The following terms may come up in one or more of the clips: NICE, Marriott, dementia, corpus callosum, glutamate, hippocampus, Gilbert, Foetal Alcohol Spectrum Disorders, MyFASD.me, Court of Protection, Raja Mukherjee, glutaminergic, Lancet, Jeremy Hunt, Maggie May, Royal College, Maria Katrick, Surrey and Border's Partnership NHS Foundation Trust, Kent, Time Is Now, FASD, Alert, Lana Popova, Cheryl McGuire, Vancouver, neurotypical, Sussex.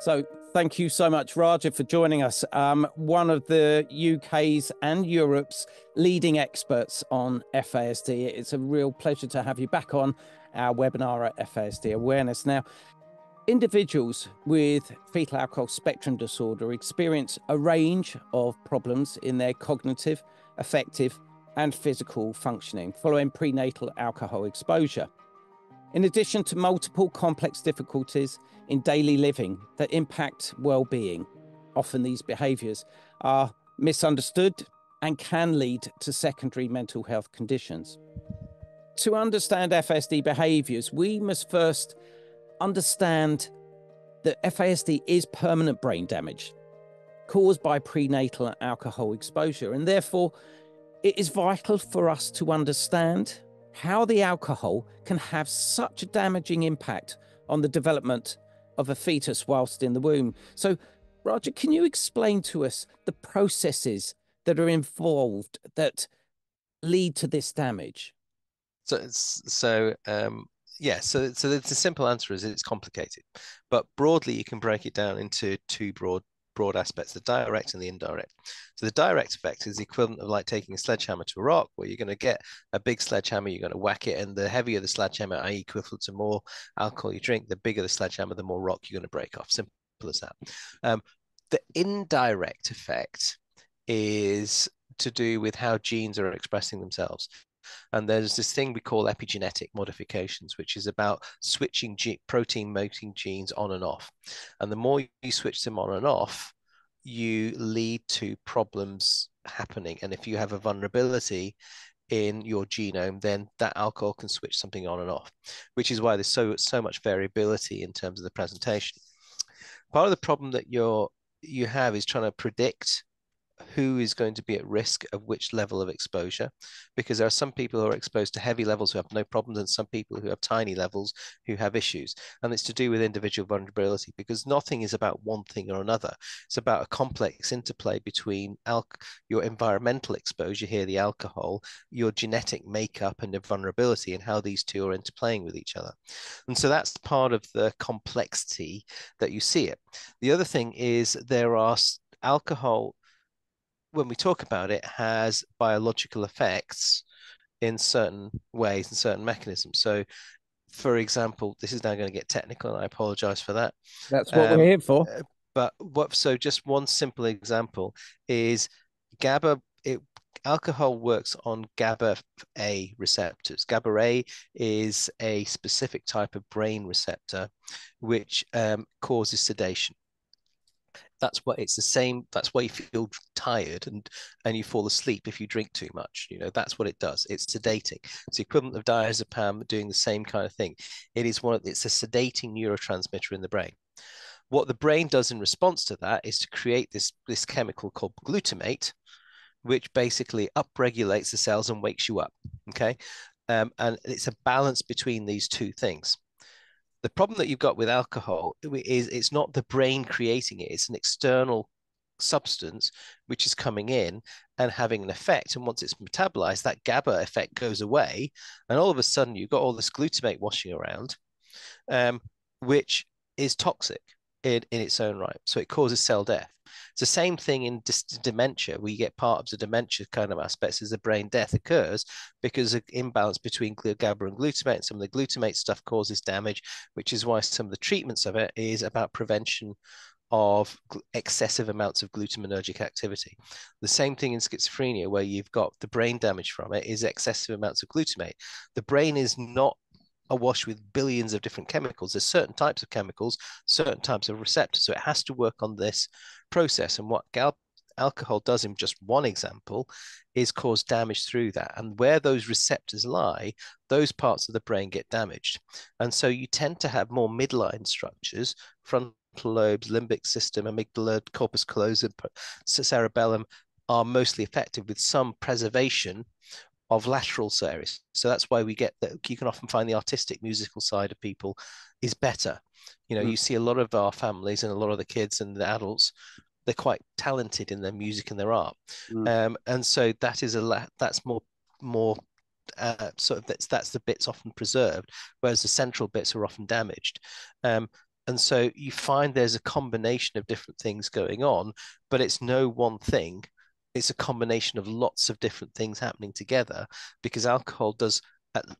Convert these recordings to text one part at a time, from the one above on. So thank you so much, Raja, for joining us. One of the UK's and Europe's leading experts on FASD. It's a real pleasure to have you back on our webinar at FASD Awareness. Now, individuals with fetal alcohol spectrum disorder experience a range of problems in their cognitive, affective, and physical functioning following prenatal alcohol exposure. In addition to multiple complex difficulties in daily living that impact well-being, often these behaviours are misunderstood and can lead to secondary mental health conditions. To understand FASD behaviours, we must first understand that FASD is permanent brain damage caused by prenatal alcohol exposure, and therefore it is vital for us to understand how the alcohol can have such a damaging impact on the development of a fetus whilst in the womb. So, Raja, can you explain to us the processes that are involved that lead to this damage? So the simple answer is it's complicated, but broadly you can break it down into two broad aspects, the direct and the indirect. So the direct effect is the equivalent of like taking a sledgehammer to a rock, where you're going to get a big sledgehammer, you're going to whack it, and the heavier the sledgehammer, i.e. equivalent to more alcohol you drink, the bigger the sledgehammer, the more rock you're going to break off. Simple as that. The indirect effect is to do with how genes are expressing themselves. And there's this thing we call epigenetic modifications, which is about switching protein-making genes on and off. And the more you switch them on and off, you lead to problems happening. And if you have a vulnerability in your genome, then that alcohol can switch something on and off, which is why there's so much variability in terms of the presentation. Part of the problem that you have is trying to predict who is going to be at risk of which level of exposure, because there are some people who are exposed to heavy levels who have no problems, and some people who have tiny levels who have issues. And it's to do with individual vulnerability, because nothing is about one thing or another. It's about a complex interplay between your environmental exposure, here the alcohol, your genetic makeup and your vulnerability, and how these two are interplaying with each other. And so that's part of the complexity that you see it. The other thing is there are alcohol, when we talk about it, has biological effects in certain ways and certain mechanisms. So, for example, this is now going to get technical, and I apologize for that. That's what we're here for. So just one simple example is GABA. Alcohol works on GABA A receptors. GABA A is a specific type of brain receptor which causes sedation. That's why you feel tired and you fall asleep if you drink too much. You know, that's what it does. It's sedating. It's the equivalent of diazepam doing the same kind of thing. It's a sedating neurotransmitter in the brain. What the brain does in response to that is to create this chemical called glutamate, which basically upregulates the cells and wakes you up. Okay. And it's a balance between these two things. The problem that you've got with alcohol is it's not the brain creating it. It's an external substance which is coming in and having an effect. And once it's metabolized, that GABA effect goes away. And all of a sudden, you've got all this glutamate washing around, which is toxic in its own right. So it causes cell death. It's the same thing in dementia. We get part of the dementia kind of aspects as the brain death occurs because of imbalance between GABA and glutamate, and some of the glutamate stuff causes damage, which is why some of the treatments of it is about prevention of excessive amounts of glutaminergic activity. The same thing in schizophrenia, where you've got the brain damage from it is excessive amounts of glutamate. The brain is not awash with billions of different chemicals. There's certain types of chemicals, certain types of receptors. So it has to work on this process. And what alcohol does, in just one example, is cause damage through that. And where those receptors lie, those parts of the brain get damaged. And so you tend to have more midline structures, frontal lobes, limbic system, amygdala, corpus callosum, cerebellum are mostly affected, with some preservation of lateral series. So that's why we get that you can often find the artistic musical side of people is better. You know, you see a lot of our families and a lot of the kids and the adults, they're quite talented in their music and their art. And so that is that's more sort of that's the bits often preserved, whereas the central bits are often damaged. And so you find there's a combination of different things going on, but it's no one thing. It's a combination of lots of different things happening together, because alcohol does,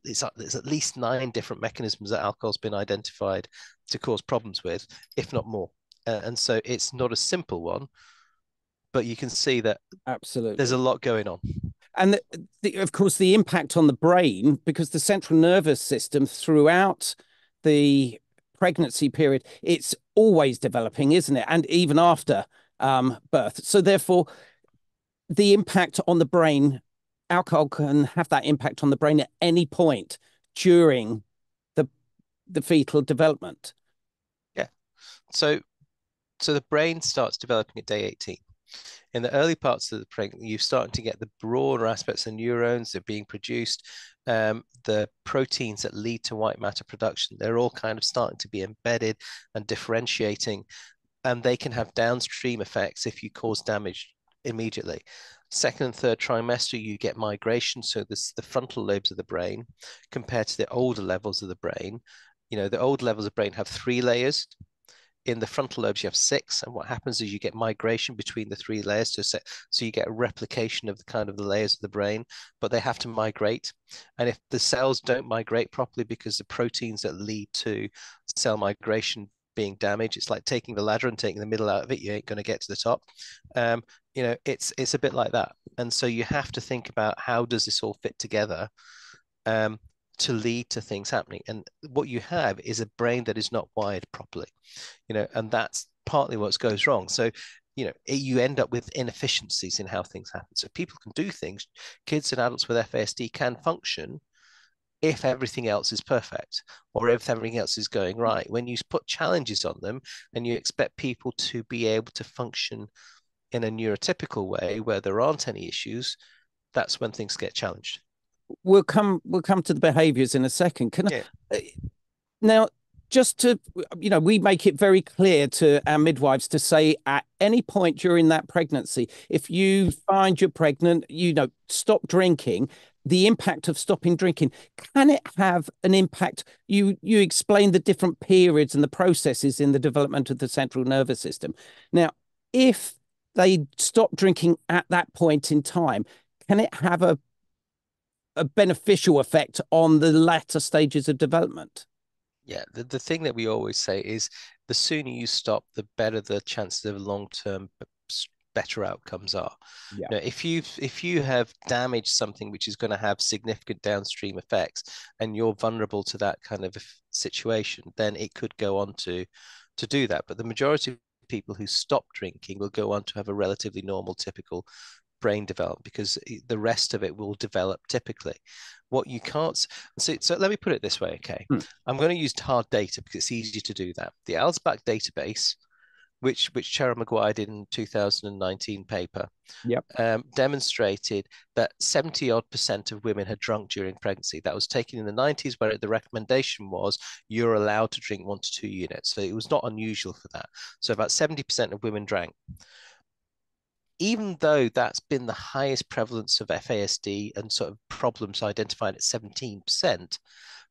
there's at least 9 different mechanisms that alcohol's been identified to cause problems with, if not more. And so it's not a simple one, but you can see that absolutely there's a lot going on. And of course, the impact on the brain, because the central nervous system throughout the pregnancy period, it's always developing, isn't it? And even after birth. So therefore, the impact on the brain, alcohol can have that impact on the brain at any point during the fetal development. Yeah. So the brain starts developing at day 18. In the early parts of the pregnancy, you're starting to get the broader aspects of neurons that are being produced, the proteins that lead to white matter production. They're all kind of starting to be embedded and differentiating, and they can have downstream effects if you cause damage immediately. Second and third trimester, you get migration. So this is the frontal lobes of the brain compared to the older levels of the brain. You know, the old levels of brain have 3 layers. In the frontal lobes, you have 6, and what happens is you get migration between the 3 layers to set, so you get a replication of the kind of the layers of the brain, but they have to migrate. And if the cells don't migrate properly because the proteins that lead to cell migration being damaged, it's like taking the ladder and taking the middle out of it. You ain't going to get to the top. You know, it's a bit like that. And so you have to think about how does this all fit together to lead to things happening. And what you have is a brain that is not wired properly, you know, and that's partly what goes wrong. So, you know, you end up with inefficiencies in how things happen. So people can do things, kids and adults with FASD can function if everything else is perfect or if everything else is going right. When you put challenges on them and you expect people to be able to function in a neurotypical way where there aren't any issues, that's when things get challenged. We'll come to the behaviours in a second. Now, just to, you know, we make it very clear to our midwives to say at any point during that pregnancy, if you find you're pregnant, you know, stop drinking. The impact of stopping drinking, can it have an impact? You explain the different periods and the processes in the development of the central nervous system. Now, if they stop drinking at that point in time, can it have a beneficial effect on the latter stages of development? Yeah, the thing that we always say is the sooner you stop, the better the chances of long-term better outcomes are. Yeah. Now, if you have damaged something which is going to have significant downstream effects and you're vulnerable to that kind of situation, then it could go on to do that. But the majority of people who stop drinking will go on to have a relatively normal, typical brain development, because the rest of it will develop typically. What you can't see, so let me put it this way, okay? I'm going to use hard data because it's easy to do that. The ALSPAC database, which Cheryl McGuire did in 2019 paper, demonstrated that 70-odd% of women had drunk during pregnancy. That was taken in the 90s, where the recommendation was you're allowed to drink 1 to 2 units. So it was not unusual for that. So about 70% of women drank. Even though that's been the highest prevalence of FASD and sort of problems identified at 17%,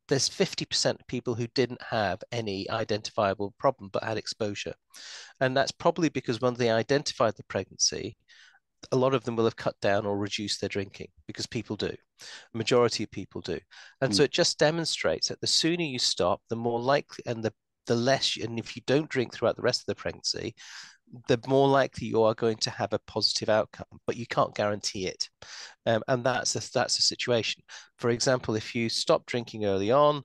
there's 50% of people who didn't have any identifiable problem but had exposure. And that's probably because when they identified the pregnancy, a lot of them will have cut down or reduced their drinking, because people do. A majority of people do. And so it just demonstrates that the sooner you stop, the more likely, and the less, and if you don't drink throughout the rest of the pregnancy, the more likely you are going to have a positive outcome, but you can't guarantee it. And that's a situation. For example, if you stop drinking early on,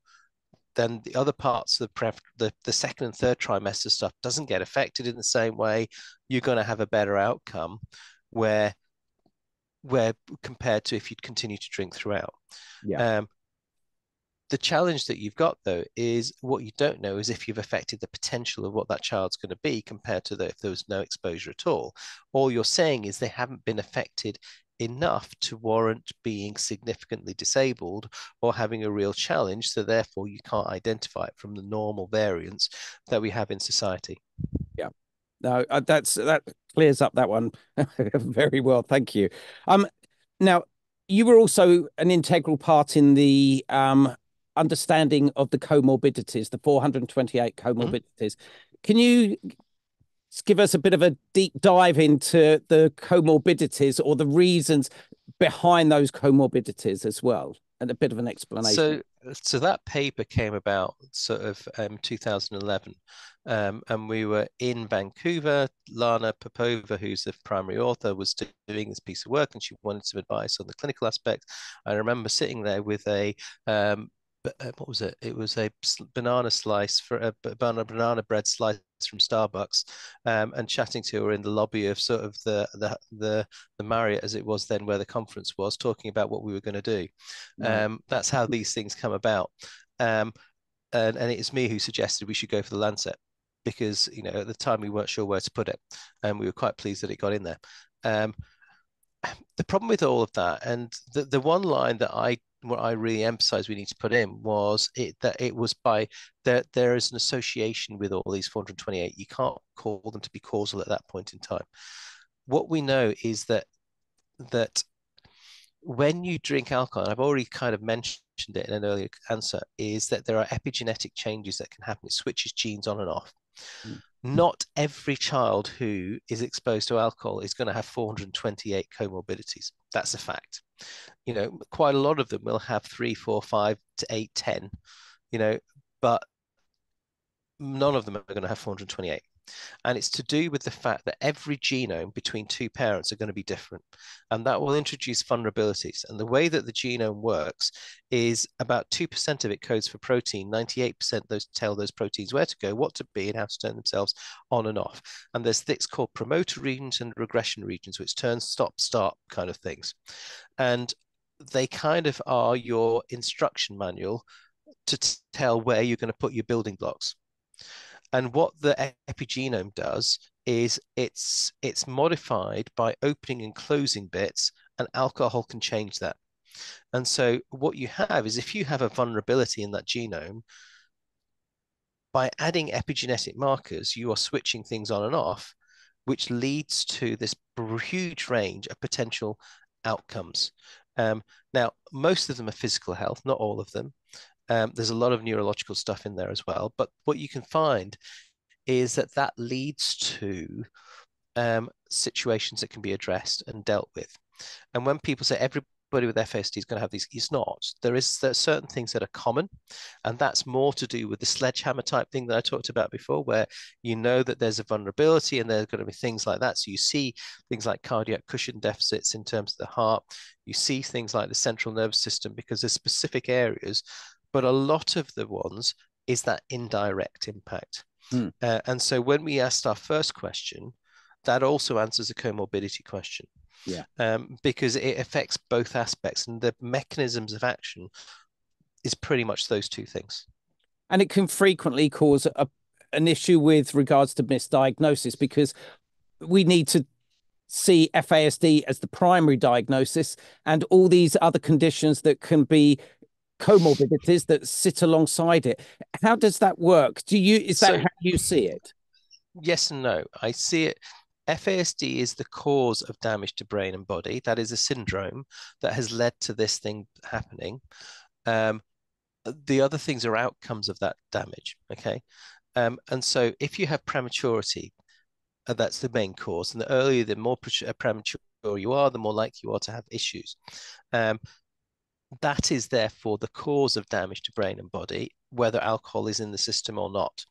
then the other parts of the second and third trimester stuff doesn't get affected in the same way. You're going to have a better outcome where compared to if you'd continue to drink throughout. Yeah. The challenge that you've got, though, is what you don't know is if you've affected the potential of what that child's going to be compared to if there was no exposure at all. All you're saying is they haven't been affected enough to warrant being significantly disabled or having a real challenge. So therefore, you can't identify it from the normal variants that we have in society. Yeah, no, that clears up that one very well. Thank you. Now, you were also an integral part in the understanding of the comorbidities, the 428 comorbidities. Can you give us a bit of a deep dive into the comorbidities or the reasons behind those comorbidities as well, and a bit of an explanation? So that paper came about sort of 2011, and we were in Vancouver. Lana Popova, who's the primary author, was doing this piece of work, and she wanted some advice on the clinical aspect. I remember sitting there with a what was it? It was a banana slice for a banana bread slice from Starbucks, and chatting to her in the lobby of sort of the Marriott, as it was then, where the conference was, talking about what we were going to do. That's how these things come about. And it's me who suggested we should go for the Lancet, because, you know, at the time we weren't sure where to put it, and we were quite pleased that it got in there. The problem with all of that, and the one line that what I really emphasized we need to put in was that there is an association with all these 428. You can't call them to be causal at that point in time. What we know is that when you drink alcohol, and I've already kind of mentioned it in an earlier answer, is that there are epigenetic changes that can happen. It switches genes on and off. Not every child who is exposed to alcohol is going to have 428 comorbidities. That's a fact. You know, quite a lot of them will have 3, 4, 5 to 8, 10, you know, but none of them are going to have 428. And it's to do with the fact that every genome between two parents are going to be different, and that will introduce vulnerabilities. And the way that the genome works is about 2% of it codes for protein, 98% tell those proteins where to go, what to be, and how to turn themselves on and off. And there's things called promoter regions and regression regions, which turn stop-start kind of things. And they kind of are your instruction manual to tell where you're going to put your building blocks. And what the epigenome does is it's modified by opening and closing bits, and alcohol can change that. And so what you have is, if you have a vulnerability in that genome, by adding epigenetic markers, you are switching things on and off, which leads to this huge range of potential outcomes. Now, most of them are physical health, not all of them. There's a lot of neurological stuff in there as well. But what you can find is that leads to situations that can be addressed and dealt with. And when people say everybody with FASD is going to have these, it's not. There are certain things that are common, and that's more to do with the sledgehammer type thing that I talked about before, where you know that there's a vulnerability and there's going to be things like that. So you see things like cardiac cushion deficits in terms of the heart. You see things like the central nervous system, because there's specific areas. But a lot of the ones is that indirect impact. And so when we asked our first question, that also answers a comorbidity question. Yeah. Because it affects both aspects, and the mechanisms of action is pretty much those two things. And it can frequently cause an issue with regards to misdiagnosis, because we need to see FASD as the primary diagnosis, and all these other conditions that can be comorbidities that sit alongside it. How does that work? Is that how you see it? Yes and no. I see it. FASD is the cause of damage to brain and body. That is a syndrome that has led to this thing happening. The other things are outcomes of that damage. Okay. And so if you have prematurity, that's the main cause. And the earlier, the more premature you are, the more likely you are to have issues. That is therefore the cause of damage to brain and body, whether alcohol is in the system or not.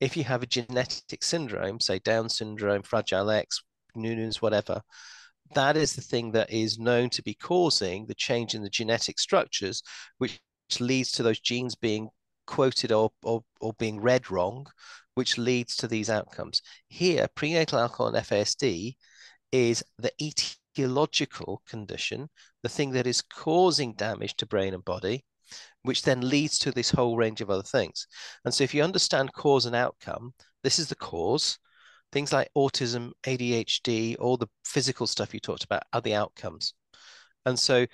If you have a genetic syndrome, say Down syndrome, Fragile X, Noonan's, whatever, that is the thing that is known to be causing the change in the genetic structures, which leads to those genes being quoted or being read wrong, which leads to these outcomes. Here, prenatal alcohol and FASD is the etiological condition, the thing that is causing damage to brain and body, which then leads to this whole range of other things. And so if you understand cause and outcome, this is the cause. Things like autism, ADHD, all the physical stuff you talked about are the outcomes. And so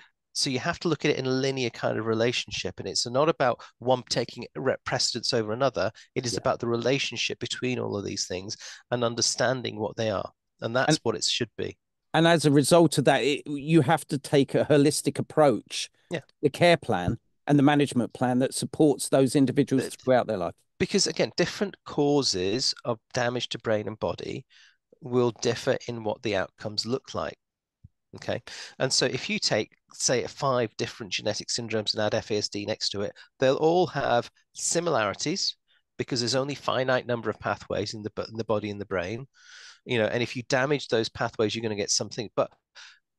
you have to look at it in a linear kind of relationship, and it's not about one taking precedence over another. It is about the relationship between all of these things and understanding what they are. And that's what it should be. And as a result of that, you have to take a holistic approach, the care plan, and the management plan that supports those individuals throughout their life? Because again, different causes of damage to brain and body will differ in what the outcomes look like. Okay, and so if you take, say, 5 different genetic syndromes and add FASD next to it, they'll all have similarities because there's only a finite number of pathways in the body and the brain, you know, and if you damage those pathways, you're going to get something. But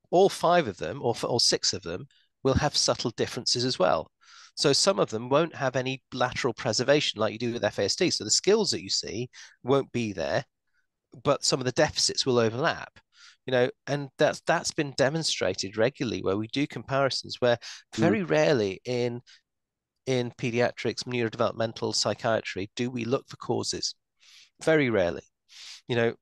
all 5 of them, or all 6 of them, will have subtle differences as well. So some of them won't have any lateral preservation like you do with FASD. So the skills that you see won't be there, but some of the deficits will overlap. You know, and that's been demonstrated regularly where we do comparisons, where very rarely in pediatrics, neurodevelopmental psychiatry, do we look for causes. Very rarely. You know,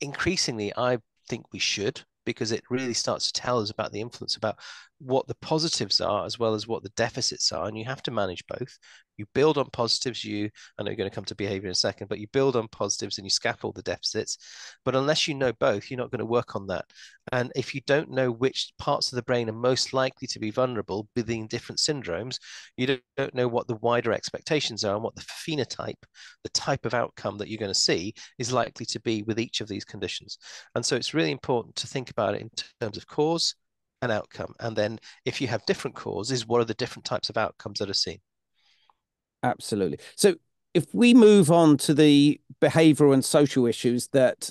increasingly, I think we should, because it really starts to tell us about the influence, about what the positives are as well as what the deficits are. And you have to manage both. You build on positives. I know you're going to come to behavior in a second, but you build on positives and you scaffold the deficits. But unless you know both, you're not going to work on that. And if you don't know which parts of the brain are most likely to be vulnerable within different syndromes, you don't know what the wider expectations are and what the phenotype, the type of outcome that you're going to see, is likely to be with each of these conditions. And so it's really important to think about it in terms of cause and outcome. And then if you have different causes, what are the different types of outcomes that are seen? Absolutely. So if we move on to the behavioral and social issues that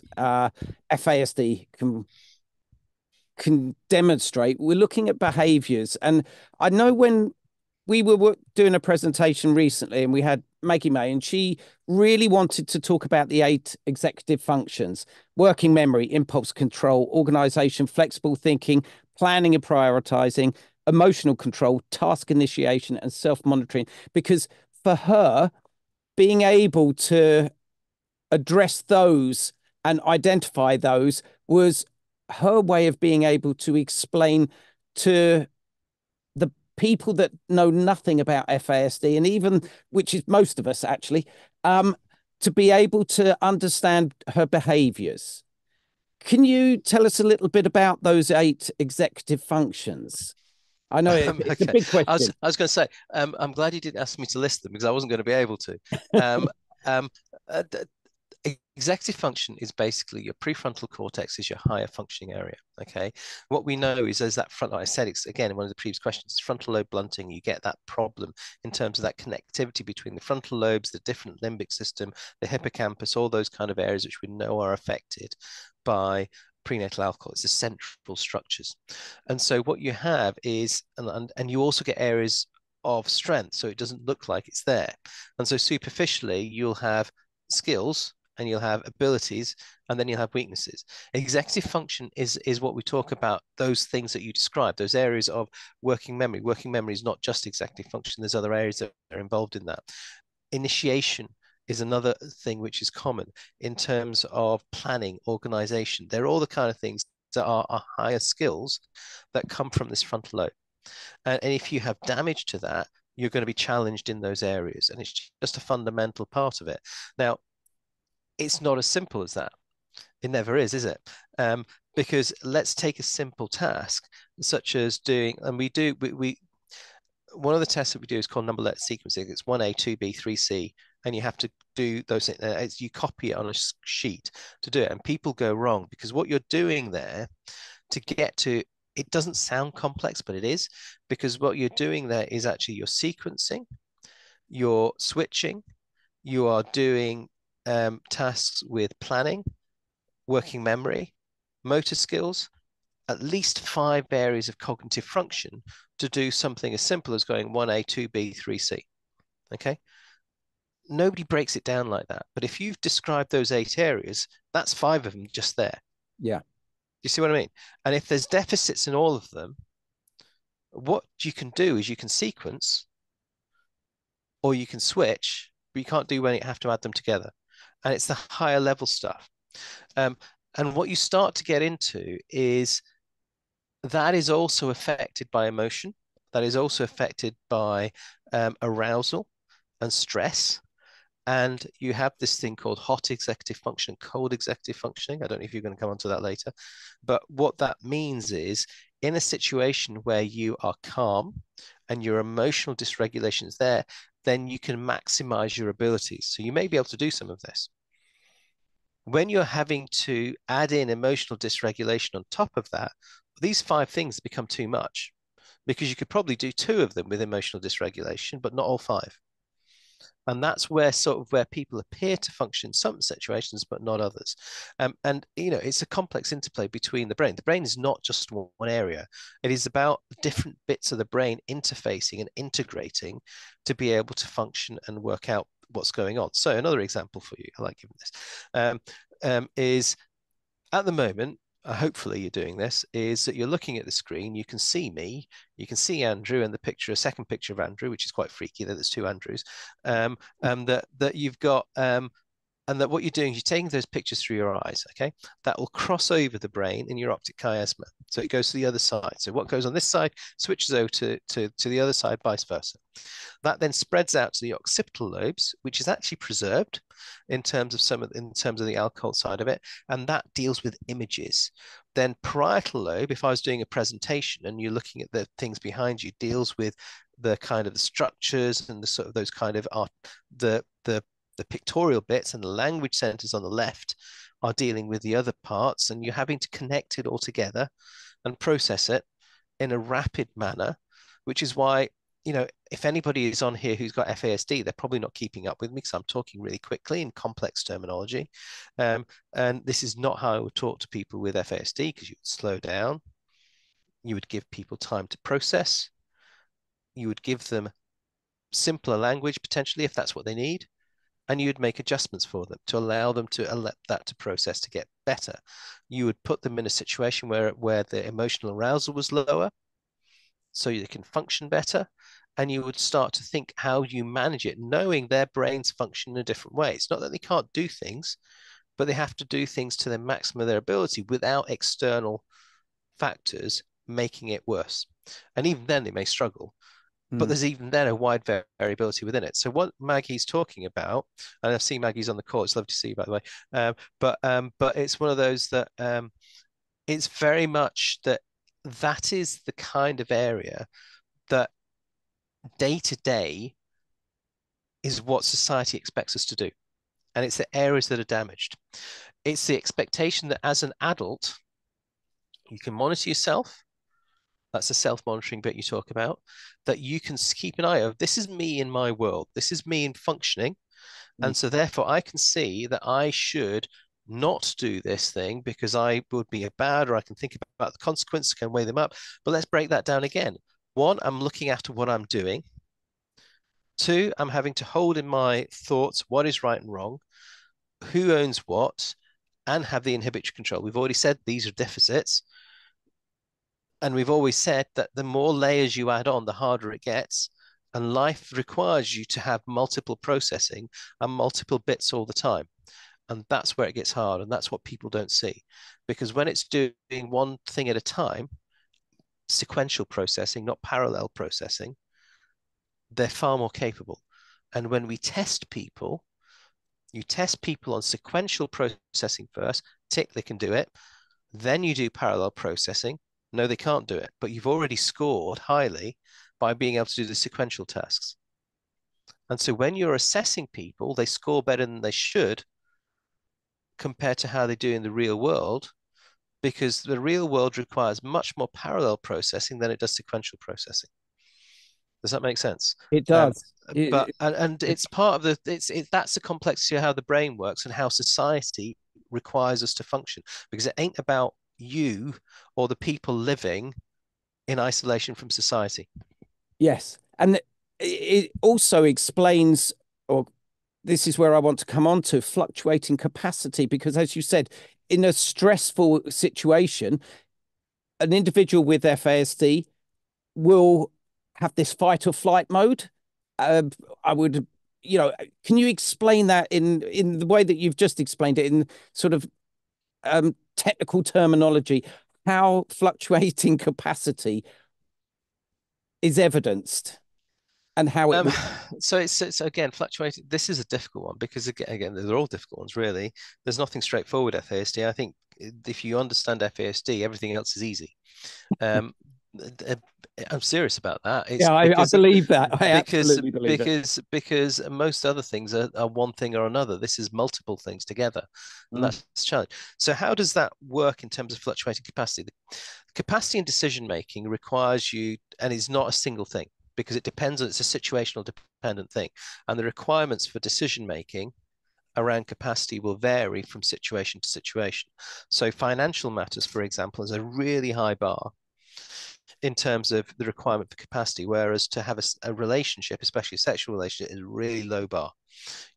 FASD can demonstrate, we're looking at behaviors. And I know when we were doing a presentation recently and we had Maggie May, and she really wanted to talk about the 8 executive functions: working memory, impulse control, organization, flexible thinking, planning and prioritizing, emotional control, task initiation, and self-monitoring. Because for her, being able to address those and identify those was her way of being able to explain to the people that know nothing about FASD, and even, which is most of us actually, to be able to understand her behaviors. Can you tell us a little bit about those 8 executive functions? I know it's a big question. I was going to say, I'm glad you didn't ask me to list them because I wasn't going to be able to. Executive function is basically your prefrontal cortex is your higher functioning area. Okay, what we know is there's that front, like I said, it's again in one of the previous questions, frontal lobe blunting. You get that problem in terms of that connectivity between the frontal lobes, the different limbic system, the hippocampus, all those kind of areas which we know are affected by prenatal alcohol. It's the central structures. And so what you have is, and you also get areas of strength, so it doesn't look like it's there. And so superficially, you'll have skills and you'll have abilities, and then you'll have weaknesses. Executive function is what we talk about, those things that you described, those areas of working memory. Working memory is not just executive function. There's other areas that are involved in that. Initiation is another thing which is common in terms of planning, organization. They're all the kind of things that are higher skills that come from this frontal lobe. And if you have damage to that, you're going to be challenged in those areas. And it's just a fundamental part of it. Now, it's not as simple as that. It never is it? Because let's take a simple task such as doing, and we do, one of the tests that we do is called number letter sequencing. It's 1A, 2B, 3C. And you have to do those things. You copy it on a sheet to do it. And people go wrong because what you're doing there to get to, it doesn't sound complex, but it is, because what you're doing there is actually you're sequencing, you're switching, you are doing tasks with planning, working memory, motor skills, at least 5 areas of cognitive function to do something as simple as going 1A, 2B, 3C, okay? Nobody breaks it down like that. But if you've described those 8 areas, that's 5 of them just there. Yeah. You see what I mean? And if there's deficits in all of them, what you can do is you can sequence or you can switch, but you can't do when you have to add them together. And it's the higher level stuff. And what you start to get into is that is also affected by emotion. That is also affected by arousal and stress. And you have this thing called hot executive function, cold executive functioning. I don't know if you're going to come onto that later, but what that means is in a situation where you are calm and your emotional dysregulation is there, then you can maximize your abilities. So you may be able to do some of this. When you're having to add in emotional dysregulation on top of that, these five things become too much, because you could probably do two of them with emotional dysregulation, but not all five. And that's where sort of where people appear to function in some situations, but not others. And, you know, it's a complex interplay between the brain. The brain is not just one area. It is about different bits of the brain interfacing and integrating to be able to function and work out what's going on. So another example for you, I like giving this, is at the moment, hopefully you're doing this, is that you're looking at the screen, you can see me, you can see Andrew and the picture, a second picture of Andrew, which is quite freaky that there's two Andrews, and that you've got, and that what you're doing is you're taking those pictures through your eyes, okay? That will cross over the brain in your optic chiasma. So it goes to the other side. So what goes on this side switches over to the other side, vice versa. That then spreads out to the occipital lobes, which is actually preserved in terms of the alcohol side of it, and that deals with images. Then parietal lobe, if I was doing a presentation and you're looking at the things behind you, deals with the kind of the structures and the sort of those kind of art, the pictorial bits, and the language centers on the left are dealing with the other parts, and you're having to connect it all together and process it in a rapid manner, which is why, you know, if anybody is on here who's got FASD, they're probably not keeping up with me because I'm talking really quickly in complex terminology. And this is not how I would talk to people with FASD, because you would slow down, you would give people time to process, you would give them simpler language potentially if that's what they need, and you'd make adjustments for them to allow them to allow that to process to get better. You would put them in a situation where the emotional arousal was lower so they can function better, and you would start to think how you manage it, knowing their brains function in a different way. It's not that they can't do things, but they have to do things to the maximum of their ability without external factors making it worse. And even then they may struggle. But there's even then a wide variability within it. So what Maggie's talking about, and I've seen Maggie's on the call, it's lovely to see you, by the way, but it's one of those that it's very much that is the kind of area that day to day is what society expects us to do. And it's the areas that are damaged. It's the expectation that as an adult, you can monitor yourself. That's the self-monitoring bit you talk about, that you can keep an eye on. This is me in my world. This is me in functioning. And so therefore I can see that I should not do this thing because I would be bad, or I can think about the consequences, can weigh them up. But let's break that down again. One, I'm looking after what I'm doing. Two, I'm having to hold in my thoughts what is right and wrong, who owns what, and have the inhibitory control. We've already said these are deficits. And we've always said that the more layers you add on, the harder it gets. And life requires you to have multiple processing and multiple bits all the time. And that's where it gets hard. And that's what people don't see. Because when it's doing one thing at a time, sequential processing, not parallel processing, they're far more capable. And when we test people, you test people on sequential processing first, tick, they can do it. Then you do parallel processing. No, they can't do it, but you've already scored highly by being able to do the sequential tasks. And so when you're assessing people, they score better than they should compared to how they do in the real world, because the real world requires much more parallel processing than it does sequential processing. Does that make sense? It does. It's part of that's the complexity of how the brain works and how society requires us to function, because it ain't about you or the people living in isolation from society. Yes. And it also explains, or this is where I want to come on to, fluctuating capacity, because as you said, in a stressful situation, an individual with FASD will have this fight or flight mode. Can you explain that in the way that you've just explained it, in sort of technical terminology, how fluctuating capacity is evidenced? and how it so again, fluctuating. This is a difficult one because again, they're all difficult ones really. There's nothing straightforward at FASD. I think if you understand FASD, everything else is easy. I'm serious about that. It's I believe that. I absolutely believe it. Because most other things are one thing or another. This is multiple things together, and that's the challenge. So how does that work in terms of fluctuating capacity? Capacity and decision making requires you, and it's not a single thing because it depends on, it's a situational dependent thing, and the requirements for decision making around capacity will vary from situation to situation. So financial matters, for example, is a really high bar in terms of the requirement for capacity, whereas to have a relationship, especially a sexual relationship, is a really low bar,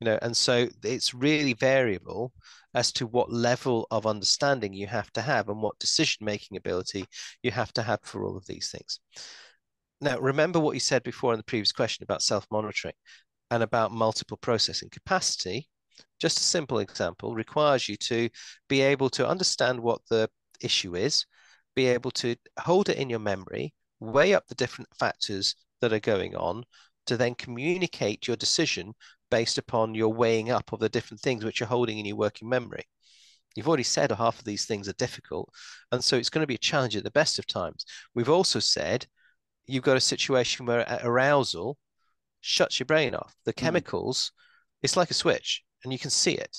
you know, and so it's really variable as to what level of understanding you have to have and what decision-making ability you have to have for all of these things. Now, remember what you said before in the previous question about self-monitoring and about multiple processing. Capacity, just a simple example, requires you to be able to understand what the issue is, be able to hold it in your memory, weigh up the different factors that are going on, to then communicate your decision based upon your weighing up of the different things which you're holding in your working memory. You've already said half of these things are difficult, and so it's going to be a challenge at the best of times. We've also said you've got a situation where arousal shuts your brain off. The chemicals, it's like a switch, and you can see it.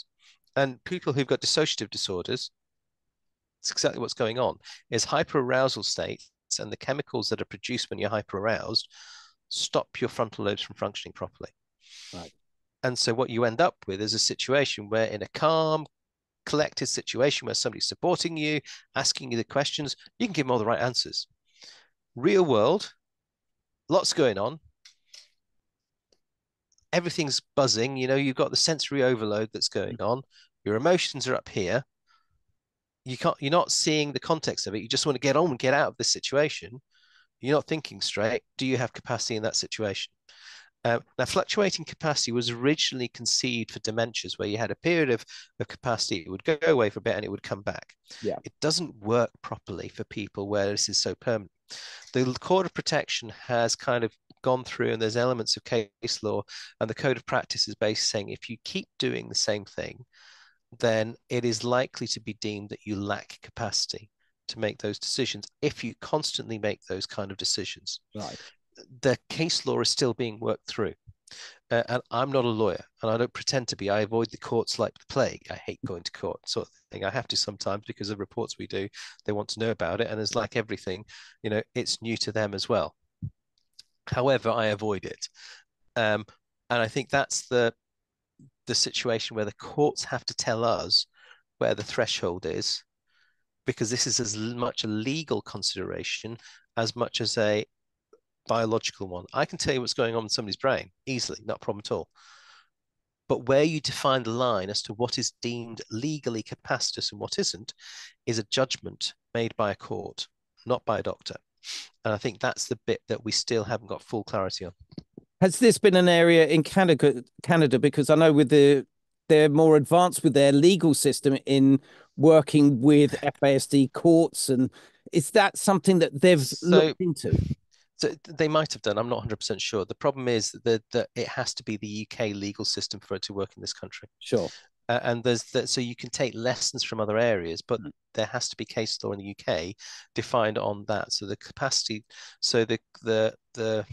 And people who've got dissociative disorders, exactly what's going on is hyperarousal states, and the chemicals that are produced when you're hyperaroused stop your frontal lobes from functioning properly. Right. And so what you end up with is a situation where, in a calm, collected situation where somebody's supporting you, asking you the questions, you can give them all the right answers. Real world, lots going on. Everything's buzzing. You know, you've got the sensory overload that's going on. Your emotions are up here. You can't, you're not seeing the context of it. You just want to get on and get out of this situation. You're not thinking straight. Do you have capacity in that situation? Now, fluctuating capacity was originally conceived for dementias, where you had a period of capacity. It would go away for a bit and it would come back. Yeah. It doesn't work properly for people where this is so permanent. The Court of Protection has kind of gone through, and there's elements of case law, and the Code of Practice is basically saying if you keep doing the same thing, then it is likely to be deemed that you lack capacity to make those decisions if you constantly make those kind of decisions. Right. The case law is still being worked through. And I'm not a lawyer, and I don't pretend to be. I avoid the courts like the plague. I hate going to court sort of thing. I have to sometimes because of reports we do, they want to know about it. And it's like everything, you know, it's new to them as well. However, I avoid it. And I think that's the situation where the courts have to tell us where the threshold is, because this is as much a legal consideration as much as a biological one. I can tell you what's going on in somebody's brain easily, not a problem at all. But where you define the line as to what is deemed legally capacitous and what isn't is a judgment made by a court, not by a doctor. And I think that's the bit that we still haven't got full clarity on. Has this been an area in Canada, because I know with they're more advanced with their legal system in working with FASD courts, and is that something that they've looked into? So they might have done. I'm not 100% sure. The problem is that it has to be the UK legal system for it to work in this country. Sure. And so you can take lessons from other areas, but there has to be case law in the UK defined on that. So the capacity, so the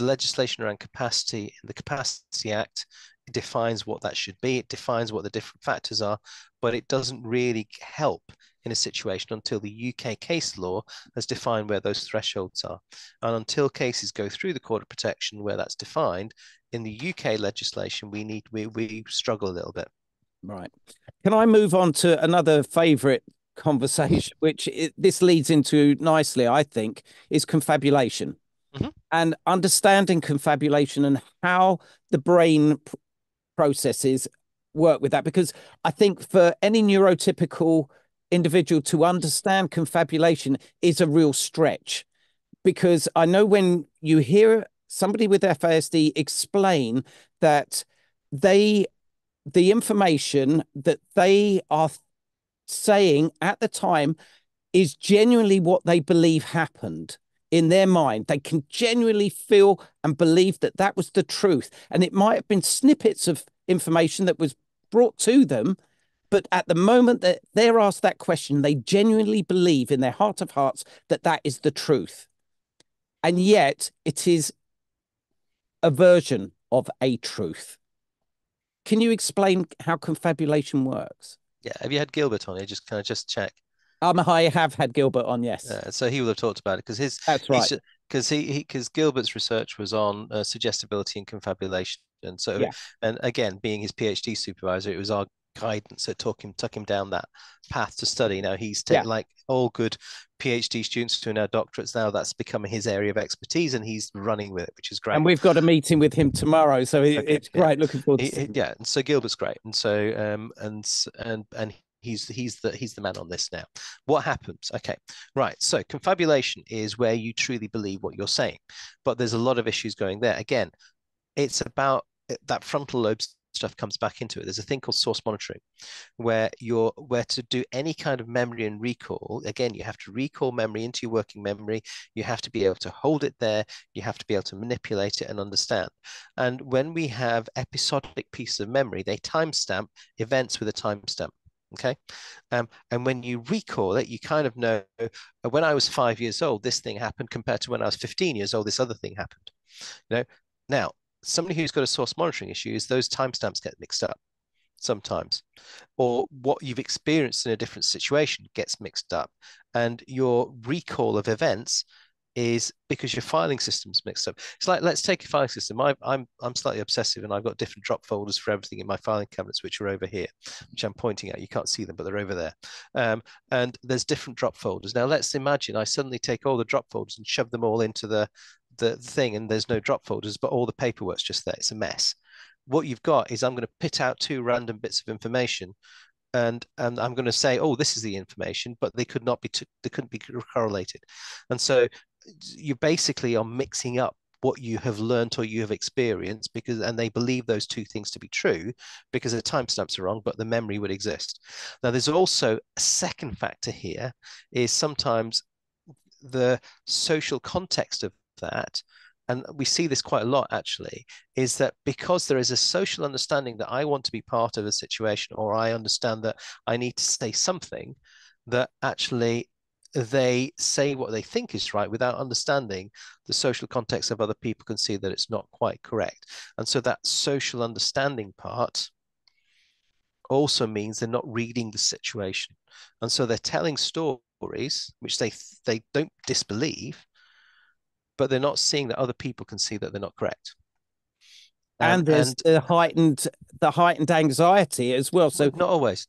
legislation around capacity, the Capacity Act, defines what that should be. It defines what the different factors are, but it doesn't really help in a situation until the UK case law has defined where those thresholds are. And until cases go through the Court of Protection where that's defined, in the UK legislation, we struggle a little bit. Right. Can I move on to another favourite conversation, which this leads into nicely, I think, is confabulation. And understanding confabulation and how the brain processes work with that. Because I think for any neurotypical individual to understand confabulation is a real stretch. Because I know when you hear somebody with FASD explain that the information that they are saying at the time is genuinely what they believe happened. in their mind. They can genuinely feel and believe that that was the truth. And it might have been snippets of information that was brought to them, but at the moment that they're asked that question, they genuinely believe in their heart of hearts that that is the truth. And yet it is a version of a truth. Can you explain how confabulation works? Yeah. Have you had Gilbert on here? Just kind of just check. I have had Gilbert on, yes. So he will have talked about it because his because Gilbert's research was on suggestibility and confabulation, and so and again, being his PhD supervisor, it was our guidance that took him down that path to study. Now he's like all good PhD students who are now doctorates, now that's becoming his area of expertise, and he's running with it, which is great. And we've got a meeting with him tomorrow, so it's great. Looking forward to it. Yeah, and so Gilbert's great, and so and he's the man on this now. What happens? Okay, right. So confabulation is where you truly believe what you're saying, but there's a lot of issues going there. Again, it's about that frontal lobe stuff comes back into it. There's a thing called source monitoring, where to do any kind of memory and recall. Again, you have to recall memory into your working memory. You have to be able to hold it there. You have to be able to manipulate it and understand. And when we have episodic pieces of memory, they timestamp events with a timestamp. Okay. And when you recall it, you kind of know, when I was 5 years old, this thing happened, compared to when I was 15 years old, this other thing happened. You know, now somebody who's got a source monitoring issue is those timestamps get mixed up sometimes, or what you've experienced in a different situation gets mixed up, and your recall of events is because your filing system's mixed up. It's like, let's take a filing system. I'm slightly obsessive, and I've got different drop folders for everything in my filing cabinets, which are over here, which I'm pointing at. You can't see them, but they're over there. And there's different drop folders. Now let's imagine I suddenly take all the drop folders and shove them all into the thing, and there's no drop folders, but all the paperwork's just there. It's a mess. What you've got is I'm going to pit out two random bits of information, and I'm going to say, oh, this is the information, but they could not be they couldn't be correlated, and so you basically are mixing up what you have learned or you have experienced, because, and they believe those two things to be true because the timestamps are wrong, but the memory would exist. Now, there's also a second factor here, is sometimes the social context of that, and we see this quite a lot actually, is that because there is a social understanding that I want to be part of a situation, or I understand that I need to say something, that actually they say what they think is right without understanding the social context of other people can see that it's not quite correct. And so that social understanding part also means they're not reading the situation. And so they're telling stories which they don't disbelieve, but they're not seeing that other people can see that they're not correct. And there's the heightened anxiety as well. So not always.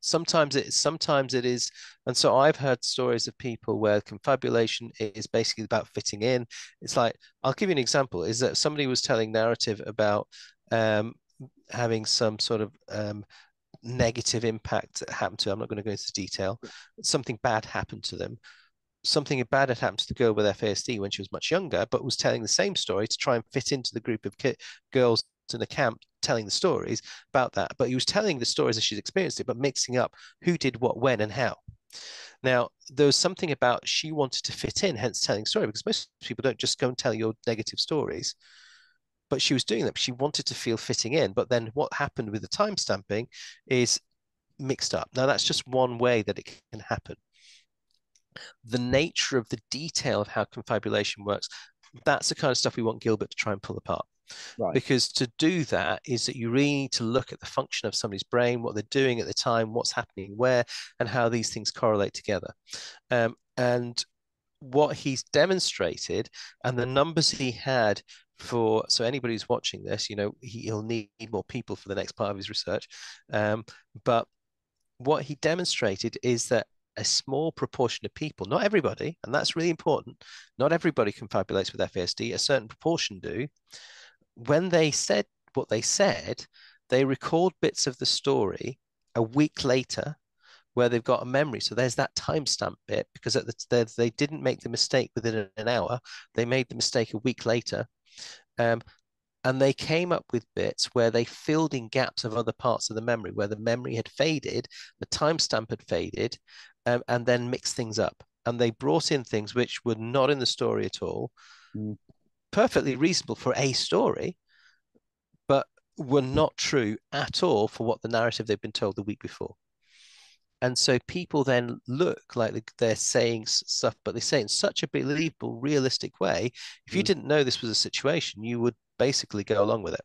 Sometimes it is. And so I've heard stories of people where confabulation is basically about fitting in. It's like, I'll give you an example, is that somebody was telling narrative about having some sort of negative impact that happened to them. I'm not going to go into detail. Something bad happened to them. Something bad had happened to the girl with FASD when she was much younger, but was telling the same story to try and fit into the group of girls in the camp telling the stories about that. But he was telling the stories as she's experienced it, but mixing up who did what, when, and how. Now, there was something about she wanted to fit in, hence telling the story, because most people don't just go and tell your negative stories. But she was doing that. She wanted to feel fitting in. But then what happened with the time stamping is mixed up. Now, that's just one way that it can happen. The nature of the detail of how confabulation works, that's the kind of stuff we want Gilbert to try and pull apart. Right. Because to do that is that you really need to look at the function of somebody's brain, what they're doing at the time, what's happening where, and how these things correlate together. And what he's demonstrated, and the numbers he had for, so anybody who's watching this, you know, he'll need more people for the next part of his research. But what he demonstrated is that a small proportion of people, not everybody, and that's really important, not everybody confabulates with FASD, a certain proportion do. When they said what they said, they record bits of the story a week later where they've got a memory. So there's that timestamp bit, because at they didn't make the mistake within an hour. They made the mistake a week later. And they came up with bits where they filled in gaps of other parts of the memory, where the memory had faded, the timestamp had faded, and then mixed things up. and they brought in things which were not in the story at all, perfectly reasonable for a story, but were not true at all for what the narrative they've been told the week before. And so people then look like they're saying stuff, but they say in such a believable, realistic way, if you didn't know this was a situation, you would basically go along with it.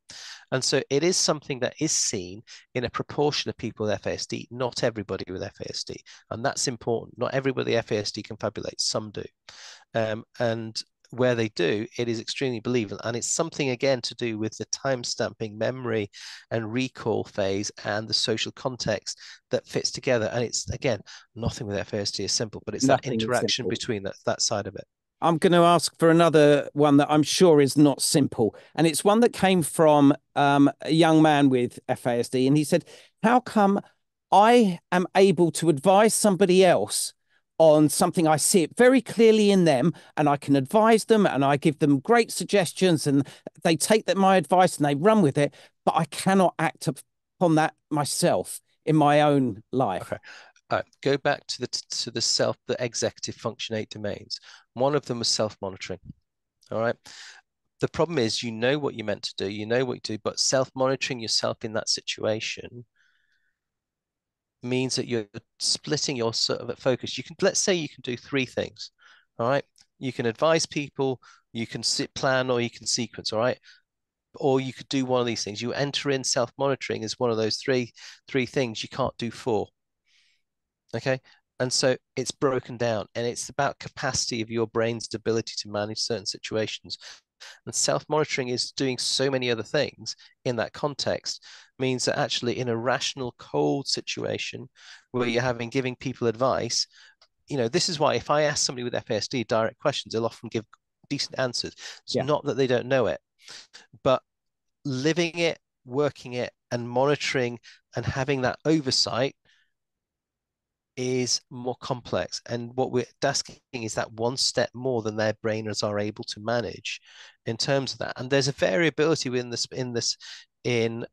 And so it is something that is seen in a proportion of people with FASD, not everybody with FASD. And that's important. Not everybody with FASD confabulates, some do. And where they do, it is extremely believable. And it's something, again, to do with the time stamping, memory and recall phase and the social context that fits together. And it's, again, nothing with FASD is simple, but it's nothing that interaction between that side of it. I'm going to ask for another one that I'm sure is not simple. And it's one that came from a young man with FASD. And he said, how come I am able to advise somebody else on something? I see it very clearly in them, and I can advise them, and I give them great suggestions, and they take my advice and they run with it, but I cannot act upon that myself in my own life. Okay. Go back to the self, the executive function 8 domains. One of them was self-monitoring. All right. The problem is, you know what you're meant to do, you know what you do, but self-monitoring yourself in that situation means that you're splitting your sort of focus. You can, let's say you can do 3 things. All right. You can advise people, you can plan, or you can sequence. All right. Or you could do one of these things. You enter in self-monitoring as one of those three things. You can't do 4. Okay. And so it's broken down, and it's about capacity of your brain's ability to manage certain situations. And self-monitoring is doing so many other things in that context, means that actually in a rational, cold situation where you're giving people advice, you know, this is why if I ask somebody with FASD direct questions, they'll often give decent answers. It's not that they don't know it, but living it, working it, and monitoring and having that oversight is more complex. And what we're asking is that one step more than their brains are able to manage in terms of that. And there's a variability within the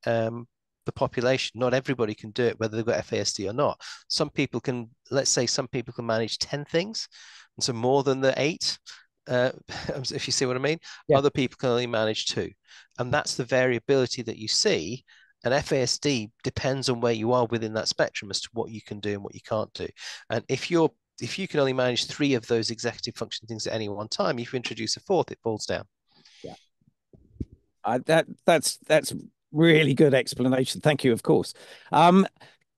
population. Not everybody can do it, whether they've got FASD or not. Some people can, let's say, some people can manage 10 things, and so more than the 8. If you see what I mean. Yeah. Other people can only manage 2, and that's the variability that you see. And FASD depends on where you are within that spectrum as to what you can do and what you can't do. And if you can only manage 3 of those executive function things at any one time, if you introduce a 4th, it falls down. Yeah, that's really good explanation. Thank you. Of course,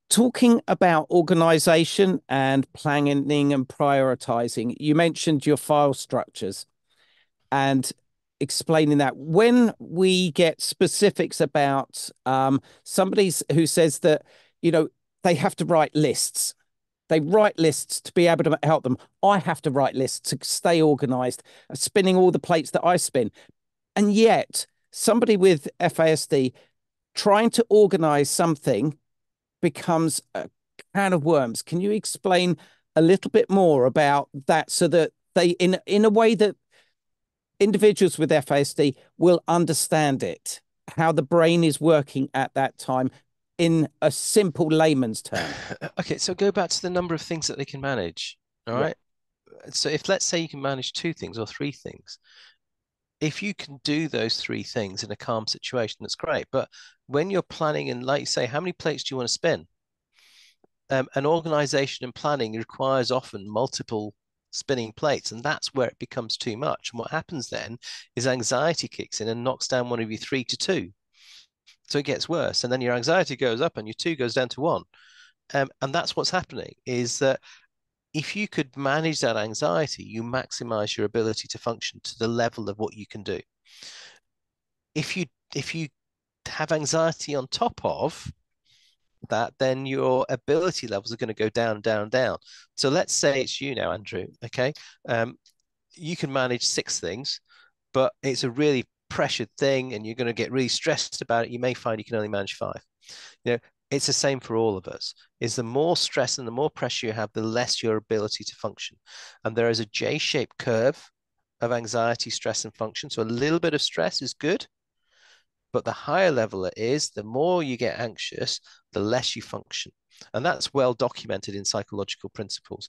talking about organisation and planning and prioritising, you mentioned your file structures and explaining that. When we get specifics about somebody who says that, you know, they have to write lists, they write lists to be able to help them. I have to write lists to stay organized, spinning all the plates that I spin. And yet somebody with FASD trying to organize something becomes a can of worms. Can you explain a little bit more about that, so that they, in a way that individuals with FASD will understand it, how the brain is working at that time in a simple layman's term? Okay, so go back to the number of things that they can manage. All right. So if, let's say, you can manage 2 things or 3 things, if you can do those 3 things in a calm situation, that's great. But when you're planning, and like you say, how many plates do you want to spin? An organization and planning requires often multiple spinning plates, and that's where it becomes too much. And what happens then is anxiety kicks in and knocks down one of your 3 to 2. So it gets worse, and then your anxiety goes up and your 2 goes down to 1. And that's what's happening, is that if you could manage that anxiety, you maximize your ability to function to the level of what you can do. If you have anxiety on top of that, then your ability levels are going to go down, down, down. So let's say it's you now, Andrew. Okay. You can manage 6 things, but it's a really pressured thing and you're going to get really stressed about it. You may find you can only manage 5. You know, it's the same for all of us, is the more stress and the more pressure you have, the less your ability to function. And there is a J-shaped curve of anxiety, stress, and function. So a little bit of stress is good, but the higher level it is, the more you get anxious, the less you function. And that's well documented in psychological principles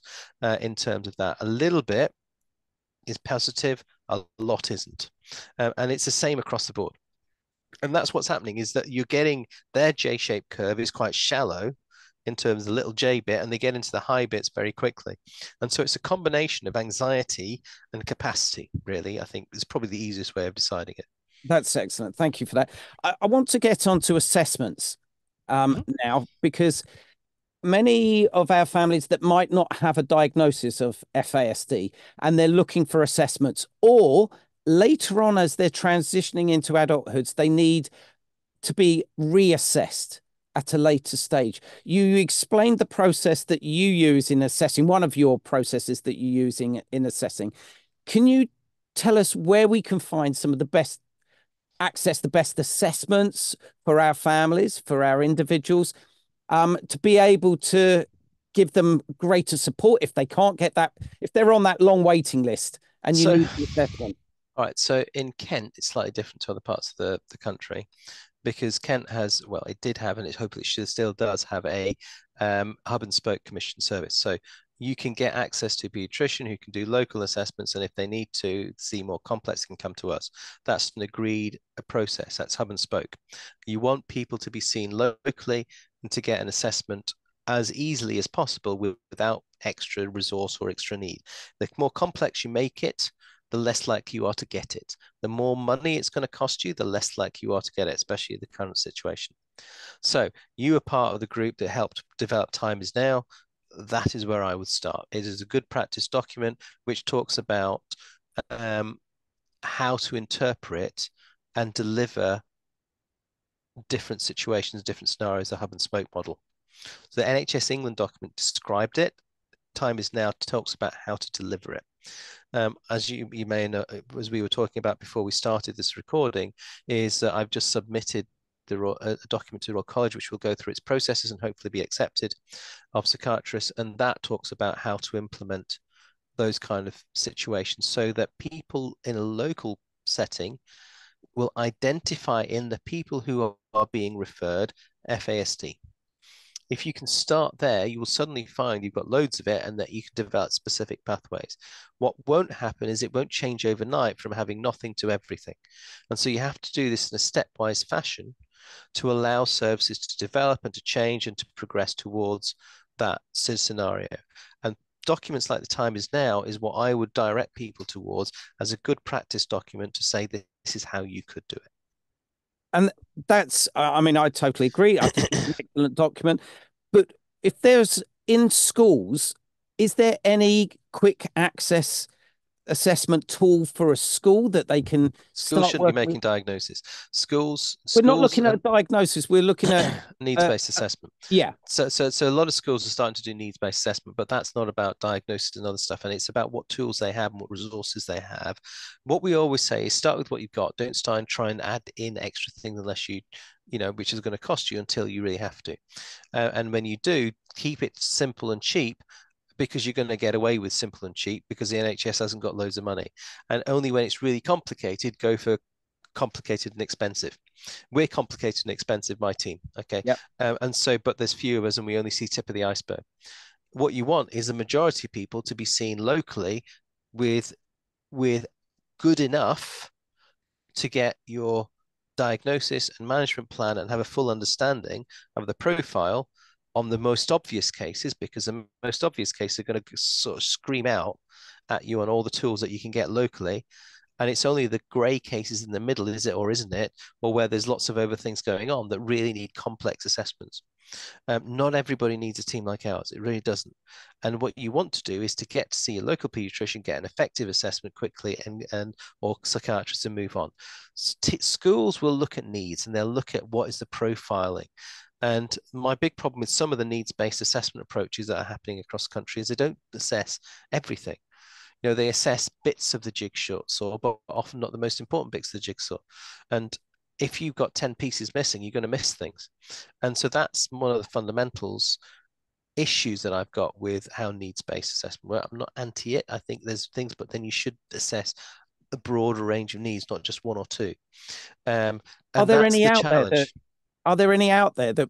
in terms of that. A little bit is positive, a lot isn't. And it's the same across the board. And that's what's happening, is that you're getting their J-shaped curve is quite shallow in terms of the little J bit, and they get into the high bits very quickly. And so it's a combination of anxiety and capacity, really, I think is probably the easiest way of deciding it. That's excellent. Thank you for that. I want to get on to assessments now, because many of our families that might not have a diagnosis of FASD and they're looking for assessments, or later on as they're transitioning into adulthood, they need to be reassessed at a later stage. You explained the process that you use in assessing, one of your processes that you use in assessing. Can you tell us where we can find some of the best access, the best assessments for our families, for our individuals, to be able to give them greater support if they can't get that, if they're on that long waiting list and you need the assessment? All right, so in Kent, it's slightly different to other parts of the country, because Kent has, well, it did have, and it hopefully still does have, a hub and spoke commission service. So you can get access to a paediatrician who can do local assessments, and if they need to see more complex, they can come to us. That's an agreed process. That's hub and spoke. You want people to be seen locally and to get an assessment as easily as possible without extra resource or extra need. The more complex you make it, the less likely you are to get it. The more money it's going to cost you, the less likely you are to get it, especially in the current situation. So you were part of the group that helped develop Time Is Now. That is where I would start. It is a good practice document which talks about how to interpret and deliver different situations, different scenarios, the hub and spoke model. So the NHS England document described it. Time Is Now talks about how to deliver it. As you may know, as we were talking about before we started this recording, is that I've just submitted a document to Royal College, which will go through its processes and hopefully be accepted of psychiatrists, and that talks about how to implement those kind of situations so that people in a local setting will identify in the people who are being referred FASD. If you can start there, you will suddenly find you've got loads of it and that you can develop specific pathways. What won't happen is it won't change overnight from having nothing to everything. And so you have to do this in a stepwise fashion to allow services to develop and to change and to progress towards that scenario. And documents like the Time Is Now is what I would direct people towards as a good practice document to say that this is how you could do it. And that's, I mean, I totally agree. I think it's an excellent document. But if there's, in schools, is there any quick access assessment tool for a school that they can start shouldn't be making diagnosis. Schools, we're not looking at a diagnosis. We're looking at needs-based assessment. Yeah. So a lot of schools are starting to do needs-based assessment, but that's not about diagnosis and other stuff. And it's about what tools they have and what resources they have. What we always say is start with what you've got. Don't start and try and add in extra things unless you know, which is going to cost you until you really have to. And when you do, keep it simple and cheap, because you're going to get away with simple and cheap because the NHS hasn't got loads of money. And only when it's really complicated, go for complicated and expensive. We're complicated and expensive, my team. Okay. Yep. And so, but there's few of us and we only see tip of the iceberg. What you want is the majority of people to be seen locally with good enough to get your diagnosis and management plan and have a full understanding of the profile on the most obvious cases, because the most obvious cases are going to sort of scream out at you on all the tools that you can get locally. And it's only the grey cases in the middle, is it or isn't it, or where there's lots of other things going on that really need complex assessments. Not everybody needs a team like ours. It really doesn't. And what you want to do is to get to see a local paediatrician, get an effective assessment quickly, and or psychiatrists, and move on. Schools will look at needs and they'll look at what is the profiling. And my big problem with some of the needs-based assessment approaches that are happening across the country is they don't assess everything. You know, they assess bits of the jigsaw, but often not the most important bits of the jigsaw. And if you've got 10 pieces missing, you're going to miss things. And so that's one of the fundamentals issues that I've got with how needs-based assessment works. I'm not anti it. I think there's things, but then you should assess a broader range of needs, not just one or two. Are there any out there that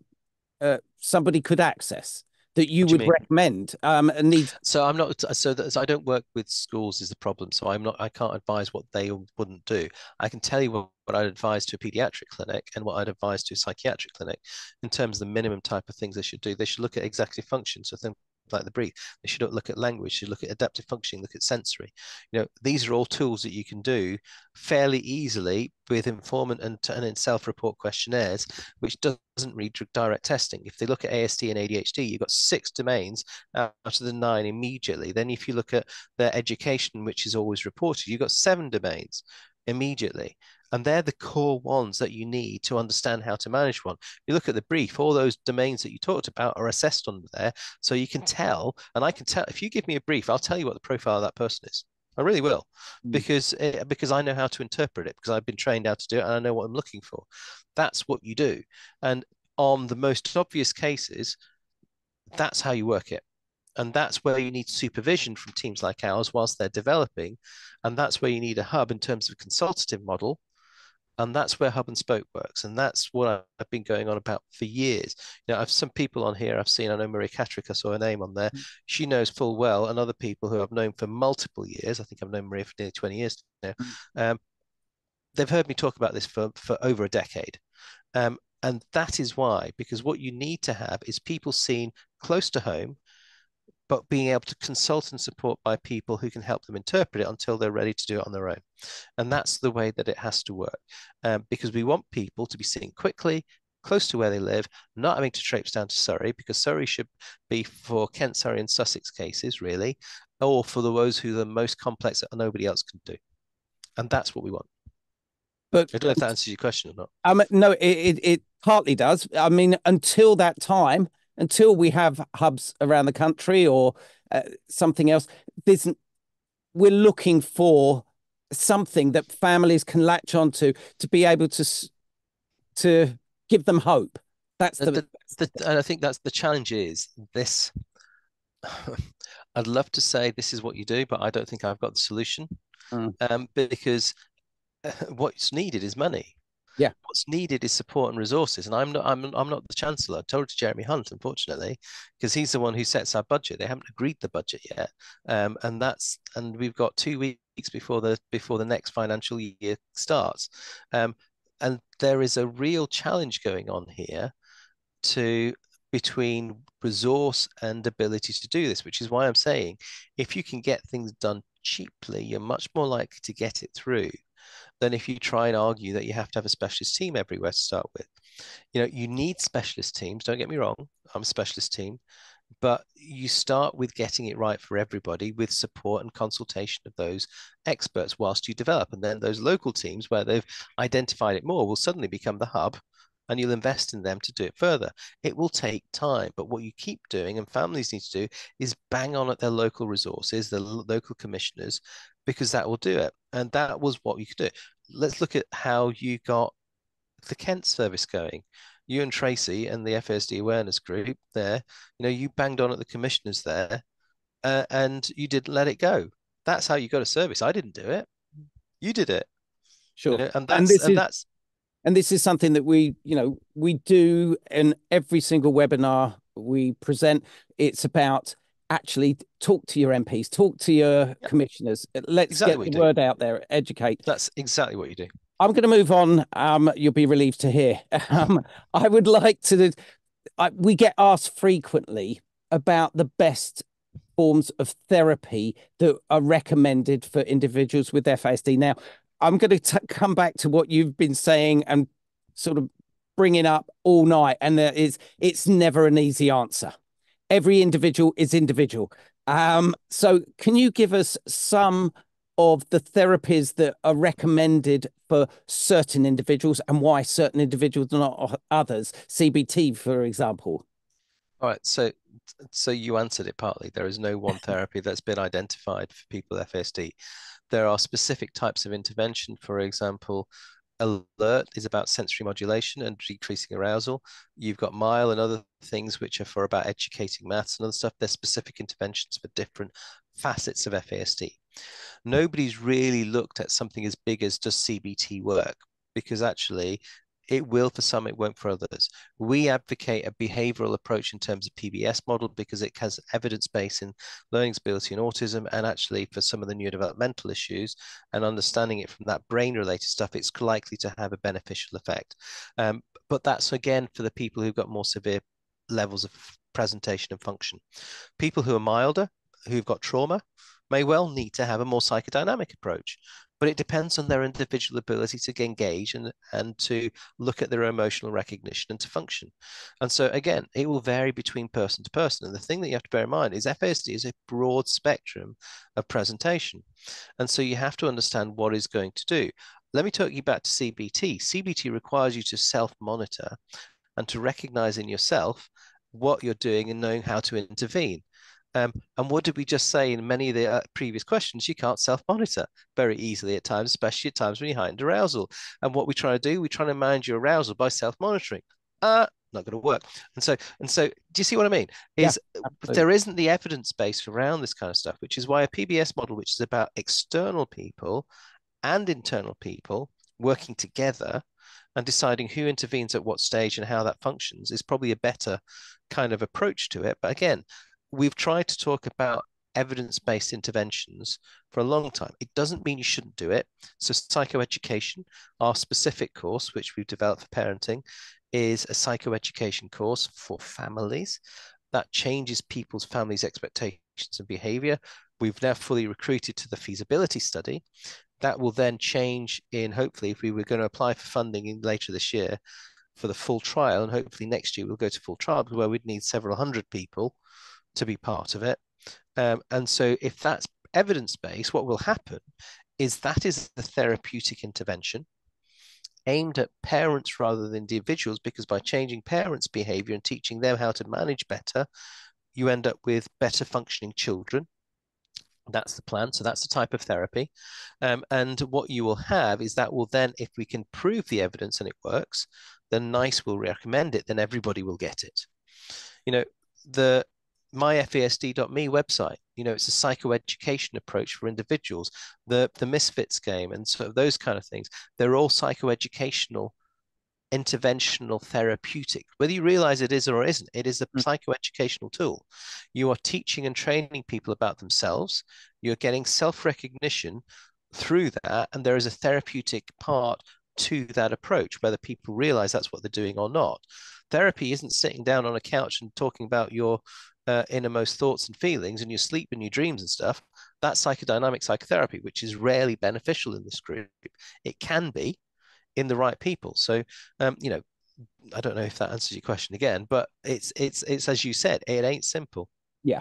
somebody could access that you would recommend? And these. So I'm not. So I don't work with schools is the problem. So I'm not. I can't advise what they wouldn't do. I can tell you what I'd advise to a pediatric clinic and what I'd advise to a psychiatric clinic in terms of the minimum type of things they should do. They should look at executive function. So things like the breathe. They should look at language. They should look at adaptive functioning. Look at sensory. You know, these are all tools that you can do fairly easily with informant and in self-report questionnaires, which doesn't read direct testing. If they look at ASD and ADHD, you've got 6 domains out of the 9 immediately. Then if you look at their education, which is always reported, you've got 7 domains immediately. And they're the core ones that you need to understand how to manage one. You look at the brief, all those domains that you talked about are assessed under there. So you can tell, and I can tell, if you give me a brief, I'll tell you what the profile of that person is. I really will, because I know how to interpret it, because I've been trained how to do it, and I know what I'm looking for. That's what you do. And on the most obvious cases, that's how you work it. And that's where you need supervision from teams like ours whilst they're developing. And that's where you need a hub in terms of a consultative model. And that's where hub and spoke works. And that's what I've been going on about for years. You know, I've some people on here I've seen, I know Maria Katrick, I saw her name on there. She knows full well, and other people who I've known for multiple years. I think I've known Maria for nearly 20 years now. They've heard me talk about this for over a decade. And that is why, because what you need to have is people seen close to home, but being able to consult and support by people who can help them interpret it until they're ready to do it on their own. And that's the way that it has to work, because we want people to be sitting quickly, close to where they live, not having to traipse down to Surrey, because Surrey should be for Kent, Surrey and Sussex cases, really, or for those who are the most complex that nobody else can do. And that's what we want. But I don't know if that answers your question or not. No, it partly does. I mean, until that time, until we have hubs around the country or something else, we're looking for something that families can latch onto to be able to give them hope. That's the and I think that's the challenge is this. I'd love to say this is what you do, but I don't think I've got the solution, because what's needed is money. Yeah, what's needed is support and resources, and I'm not the chancellor. I told it to Jeremy Hunt, unfortunately, because he's the one who sets our budget. They haven't agreed the budget yet, and we've got 2 weeks before the next financial year starts, and there is a real challenge going on here between resource and ability to do this, which is why I'm saying if you can get things done cheaply, you're much more likely to get it through than if you try and argue that you have to have a specialist team everywhere to start with. You know, you need specialist teams, don't get me wrong, I'm a specialist team, but you start with getting it right for everybody with support and consultation of those experts whilst you develop. And then those local teams where they've identified it more will suddenly become the hub, and you'll invest in them to do it further. It will take time, but what you keep doing and families need to do is bang on at their local resources, their local commissioners, because that will do it. And that was what you could do. Let's look at how you got the Kent service going. You and Tracy and the FASD awareness group there, you know, you banged on at the commissioners there, and you didn't let it go. That's how you got a service. I didn't do it. You did it. Sure. You know, and this is something that we do in every single webinar we present. It's about actually talk to your MPs, talk to your commissioners. Let's get the word out there, educate. That's exactly what you do. I'm going to move on. You'll be relieved to hear. I would like to... we get asked frequently about the best forms of therapy that are recommended for individuals with FASD. Now, I'm going to come back to what you've been saying and sort of bringing up all night. And it's never an easy answer. Every individual is individual. So can you give us some of the therapies that are recommended for certain individuals and why certain individuals and not others? CBT, for example. All right. So you answered it partly. There is no one therapy that's been identified for people with FASD. There are specific types of intervention. For example, Alert is about sensory modulation and decreasing arousal. You've got Mile and other things which are for about educating maths and other stuff. There's specific interventions for different facets of FASD. Nobody's really looked at something as big as does CBT work, because actually It will for some, it won't for others. We advocate a behavioral approach in terms of PBS model because it has evidence base in learning disability and autism, and actually for some of the neurodevelopmental issues, and understanding it from that brain related stuff, it's likely to have a beneficial effect. But that's again for the people who've got more severe levels of presentation and function. People who are milder, who've got trauma, may well need to have a more psychodynamic approach. But it depends on their individual ability to engage and to look at their emotional recognition and to function. And so, again, it will vary between person to person. And the thing that you have to bear in mind is FASD is a broad spectrum of presentation. And so you have to understand what is going to do. Let me talk you back to CBT. CBT requires you to self-monitor and to recognize in yourself what you're doing and knowing how to intervene. And what did we just say in many of the previous questions? You can't self-monitor very easily at times, especially at times when you're heightened arousal. And what we try to do, we try to manage your arousal by self-monitoring. Not going to work. And so, do you see what I mean? Is yeah, there isn't the evidence base around this kind of stuff, which is why a PBS model, which is about external people and internal people working together and deciding who intervenes at what stage and how that functions, is probably a better kind of approach to it. But again, we've tried to talk about evidence-based interventions for a long time. It doesn't mean you shouldn't do it. So psychoeducation, our specific course, which we've developed for parenting, is a psychoeducation course for families that changes people's families' expectations and behavior. We've now fully recruited to the feasibility study. That will then change in, hopefully, if we were going to apply for funding in later this year for the full trial, and hopefully next year we'll go to full trial, where we'd need several hundred people to be part of it. And so if that's evidence-based, what will happen is that is the therapeutic intervention aimed at parents rather than individuals, because by changing parents' behavior and teaching them how to manage better, you end up with better functioning children. That's the plan. So that's the type of therapy. And what you will have is that will then, if we can prove the evidence and it works, then NICE will recommend it, then everybody will get it. You know, the myfasd.me website, you know, it's a psychoeducation approach for individuals, the Misfits game and sort of those kind of things. They're all psychoeducational, interventional, therapeutic. Whether you realize it is or isn't, it is a psychoeducational tool. You are teaching and training people about themselves. You're getting self-recognition through that. And there is a therapeutic part to that approach, whether people realize that's what they're doing or not. Therapy isn't sitting down on a couch and talking about your innermost thoughts and feelings and your sleep and your dreams and stuff. That's psychodynamic psychotherapy, which is rarely beneficial in this group. It can be in the right people. So, you know, I don't know if that answers your question again, but it's as you said, it ain't simple. Yeah.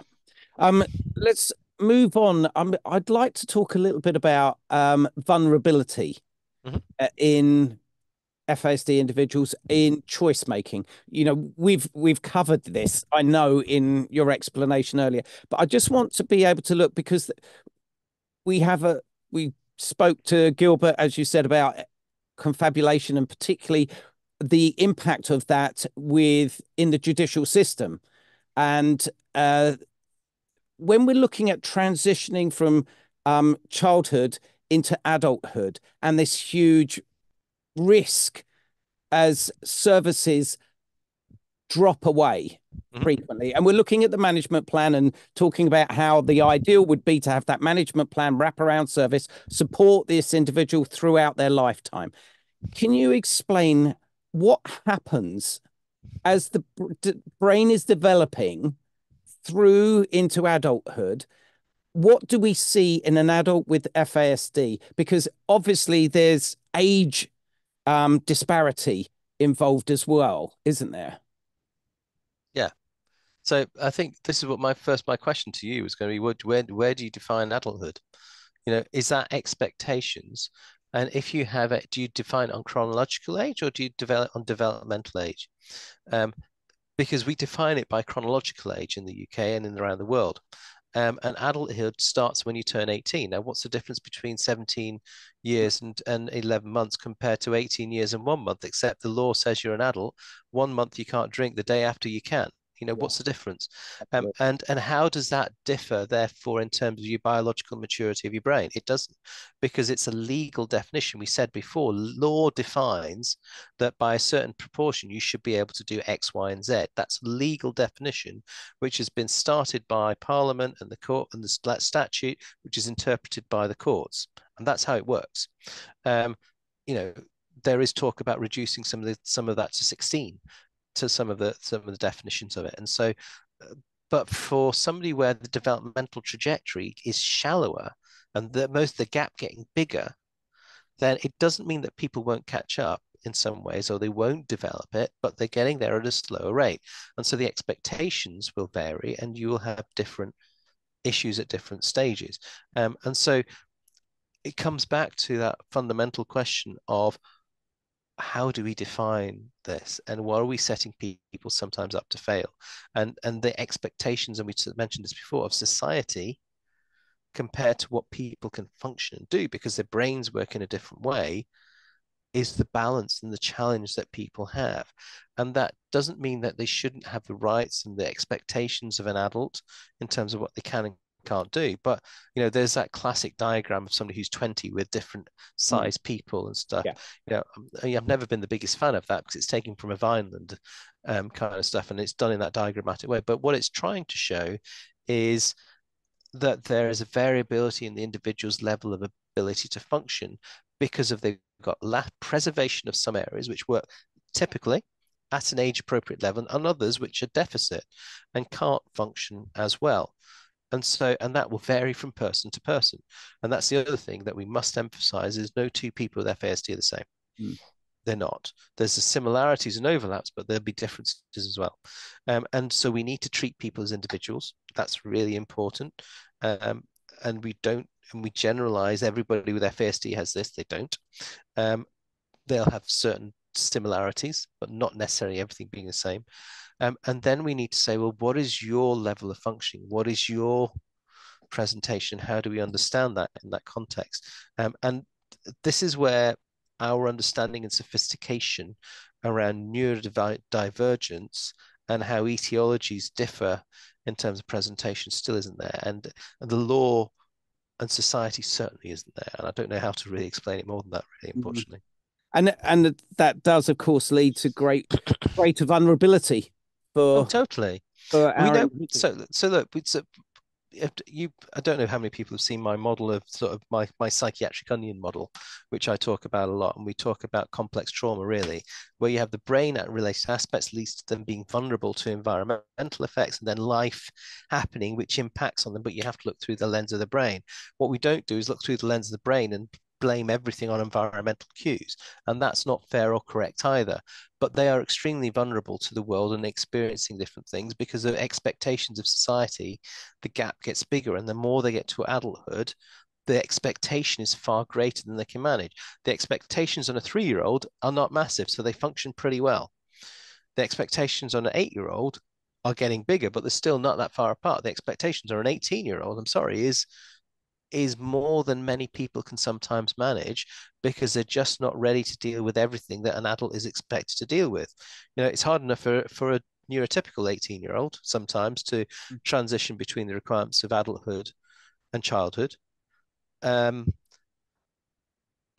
Let's move on. I'd like to talk a little bit about vulnerability in FASD individuals in choice making. You know, we've covered this, I know, in your explanation earlier, but I just want to be able to look, because we spoke to Gilbert, as you said, about confabulation and particularly the impact of that in the judicial system. And when we're looking at transitioning from childhood into adulthood and this huge risk as services drop away frequently, and we're looking at the management plan and talking about how the ideal would be to have that management plan wraparound service support this individual throughout their lifetime. Can you explain what happens as the brain is developing through into adulthood? What do we see in an adult with FASD? Because obviously there's age disparity involved as well, isn't there? Yeah. So I think this is what my question to you was going to be, where do you define adulthood? You know, is that expectations? And if you have it, do you define on chronological age or do you develop on developmental age? Because we define it by chronological age in the UK and around the world. And adulthood starts when you turn 18. Now, what's the difference between 17 years and 11 months compared to 18 years and 1 month, except the law says you're an adult? 1 month you can't drink, the day after you can. You know, what's the difference? And how does that differ, therefore, in terms of your biological maturity of your brain? It doesn't, because it's a legal definition. We said before, law defines that by a certain proportion, you should be able to do X, Y, and Z. That's a legal definition, which has been started by Parliament and the court and the statute, which is interpreted by the courts. And that's how it works. You know, there is talk about reducing some of that to 16, to some of the definitions of it. And so, but for somebody where the developmental trajectory is shallower and the gap getting bigger, then it doesn't mean that people won't catch up in some ways, or they won't develop it, but they're getting there at a slower rate. And so the expectations will vary, and you will have different issues at different stages. And so it comes back to that fundamental question of, how do we define this, and what are we setting people sometimes up to fail? And the expectations, and we mentioned this before, of society compared to what people can function and do, because their brains work in a different way, is the balance and the challenge that people have. And that doesn't mean that they shouldn't have the rights and the expectations of an adult in terms of what they can and can't do. But, you know, there's that classic diagram of somebody who's 20 with different size people and stuff. You know, I've never been the biggest fan of that, because it's taken from a Vineland kind of stuff, and it's done in that diagrammatic way. But what it's trying to show is that there is a variability in the individual's level of ability to function, because of they've got preservation of some areas which work typically at an age appropriate level, and others which are deficit and can't function as well. And so, and that will vary from person to person. And that's the other thing that we must emphasize, is no two people with FASD are the same. They're not. There's the similarities and overlaps, but there'll be differences as well. And so we need to treat people as individuals. That's really important. And we generalize everybody with FASD has this. They don't. They'll have certain similarities, but not necessarily everything being the same. And then we need to say, well, what is your level of functioning? What is your presentation? How do we understand that in that context? And this is where our understanding and sophistication around neurodivergence and how etiologies differ in terms of presentation still isn't there. And the law and society certainly isn't there. And I don't know how to really explain it more than that, really, unfortunately. And that does, of course, lead to greater vulnerability. So look, I don't know how many people have seen my model of sort of my psychiatric onion model, which I talk about a lot, and we talk about complex trauma, really, where you have the brain at related aspects leads to them being vulnerable to environmental effects, and then life happening which impacts on them. But you have to look through the lens of the brain. What we don't do is look through the lens of the brain and blame everything on environmental cues, and that's not fair or correct either. But they are extremely vulnerable to the world and experiencing different things, because of expectations of society, the gap gets bigger, and the more they get to adulthood, the expectation is far greater than they can manage. The expectations on a 3-year-old are not massive, so they function pretty well. The expectations on an 8-year-old are getting bigger, but they're still not that far apart. The expectations on an 18-year-old, I'm sorry, is more than many people can sometimes manage, because they're just not ready to deal with everything that an adult is expected to deal with. You know, it's hard enough for a neurotypical 18-year-old sometimes to transition between the requirements of adulthood and childhood. Add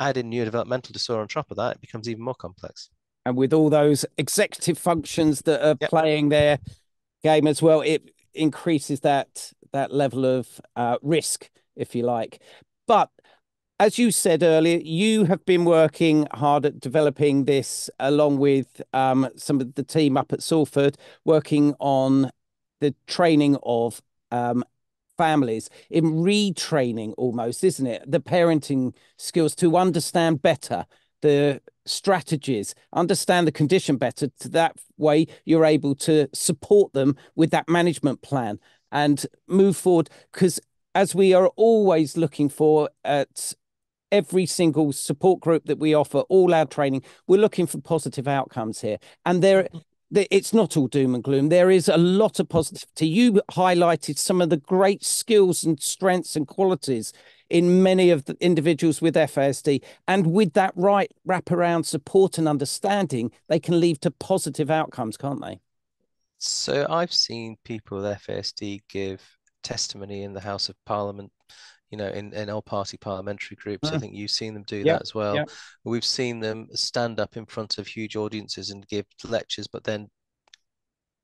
in neurodevelopmental disorder on top of that, it becomes even more complex. And with all those executive functions that are playing their game as well, it increases that level of risk, if you like. But as you said earlier, you have been working hard at developing this, along with some of the team up at Salford, working on the training of families, in retraining almost, isn't it? The parenting skills to understand better the strategies, understand the condition better, to that way you're able to support them with that management plan and move forward. Because as we are always looking for at every single support group that we offer, all our training, we're looking for positive outcomes here. And it's not all doom and gloom. There is a lot of positivity. You highlighted some of the great skills and strengths and qualities in many of the individuals with FASD. And with that right wraparound support and understanding, they can lead to positive outcomes, can't they? So I've seen people with FASD give testimony in the House of Parliament, you know, in all-party parliamentary groups. I think you've seen them do that as well. We've seen them stand up in front of huge audiences and give lectures, but then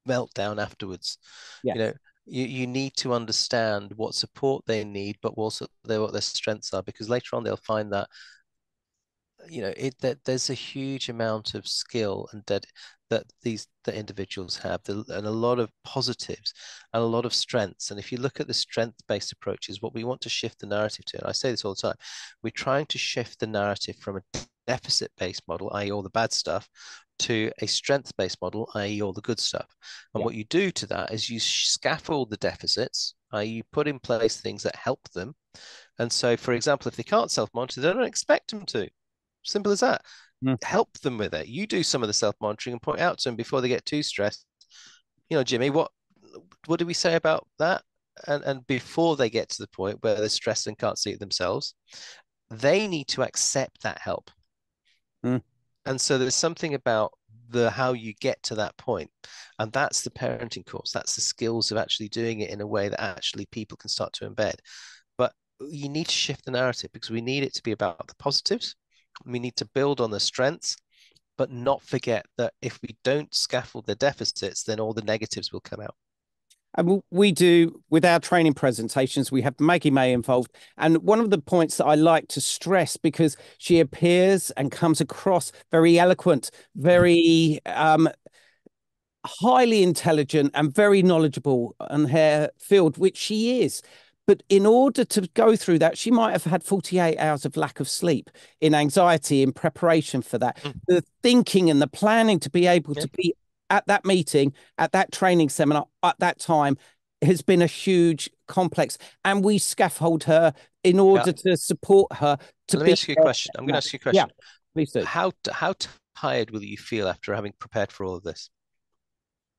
melt down afterwards. You know, you need to understand what support they need, but also what their strengths are, because later on they'll find that, you know, there's a huge amount of skill and that the individuals have, and a lot of positives and a lot of strengths. And if you look at the strength-based approaches, what we want to shift the narrative to, and I say this all the time, we're trying to shift the narrative from a deficit-based model, i.e. all the bad stuff, to a strength-based model, i.e. all the good stuff. And what you do to that is you scaffold the deficits, i.e. you put in place things that help them. And so, for example, if they can't self-monitor, they don't expect them to. Simple as that. Help them with it. You do some of the self-monitoring and point out to them before they get too stressed, you know, Jimmy, what did we say about that? And before they get to the point where they're stressed and can't see it themselves, they need to accept that help. And so there's something about how you get to that point. And that's the parenting course. That's the skills of actually doing it in a way that actually people can start to embed. But you need to shift the narrative, because we need it to be about the positives. We need to build on the strengths, but not forget that if we don't scaffold the deficits, then all the negatives will come out. And we do, with our training presentations, we have Maggie May involved. And one of the points that I like to stress, because she appears and comes across very eloquent, very highly intelligent and very knowledgeable on her field, which she is. But in order to go through that, she might have had 48 hours of lack of sleep, in anxiety, in preparation for that. The thinking and the planning to be able to be at that meeting, at that training seminar, at that time, has been a huge complex. And we scaffold her in order to support her. I'm going to ask you a question. Yeah, please do. How tired will you feel after having prepared for all of this?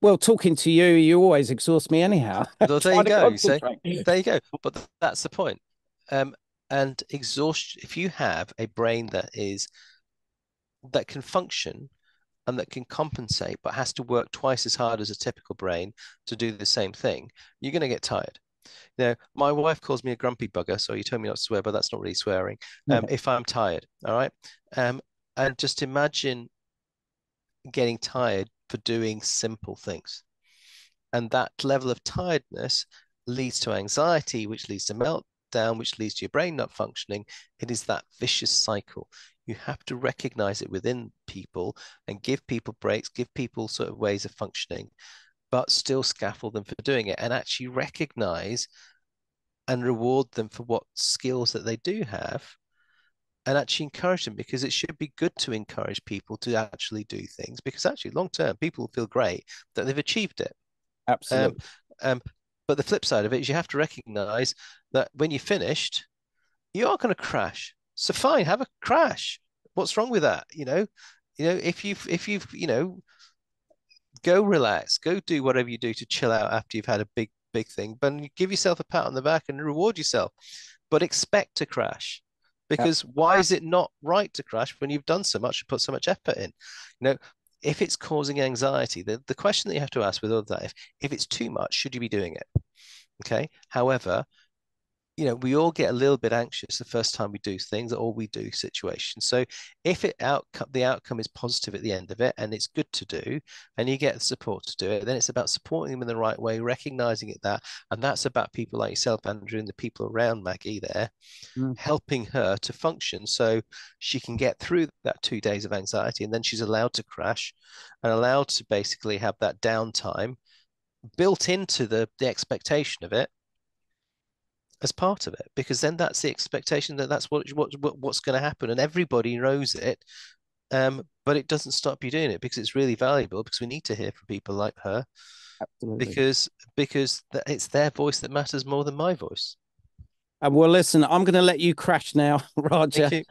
Well, talking to you, you always exhaust me anyhow. Well, there you go. So, there you go. But that's the point. And exhaustion, if you have a brain that can function and that can compensate, but has to work twice as hard as a typical brain to do the same thing, you're going to get tired. Now, my wife calls me a grumpy bugger, so you told me not to swear, but that's not really swearing. If I'm tired, all right? And just imagine getting tired for doing simple things. And that level of tiredness leads to anxiety, which leads to meltdown, which leads to your brain not functioning. It is that vicious cycle. You have to recognize it within people and give people breaks, give people sort of ways of functioning, but still scaffold them for doing it, and actually recognize and reward them for what skills that they do have, and actually encourage them, because it should be good to encourage people to actually do things, because actually long-term people feel great that they've achieved it. Absolutely. But the flip side of it is you have to recognize that when you're finished, you are going to crash. So fine, have a crash. What's wrong with that? You know, if you've, go relax, go do whatever you do to chill out after you've had a big thing, but give yourself a pat on the back and reward yourself, but expect to crash. Because why is it not right to crash when you've done so much and put so much effort in? You know, if it's causing anxiety, the question that you have to ask with all of that, if it's too much, should you be doing it? Okay. However, you know, we all get a little bit anxious the first time we do things, or we do situations. So if the outcome is positive at the end of it, and it's good to do, and you get the support to do it, then it's about supporting them in the right way, recognizing it that, and that's about people like yourself, Andrew, and the people around Maggie there, helping her to function so she can get through that 2 days of anxiety, and then she's allowed to crash and allowed to basically have that downtime built into the expectation of it, as part of it, because then that's the expectation that's what's going to happen, and everybody knows it, but it doesn't stop you doing it, because it's really valuable, because we need to hear from people like her. Absolutely. because it's their voice that matters more than my voice. And well, listen, I'm going to let you crash now, Roger. Thank you.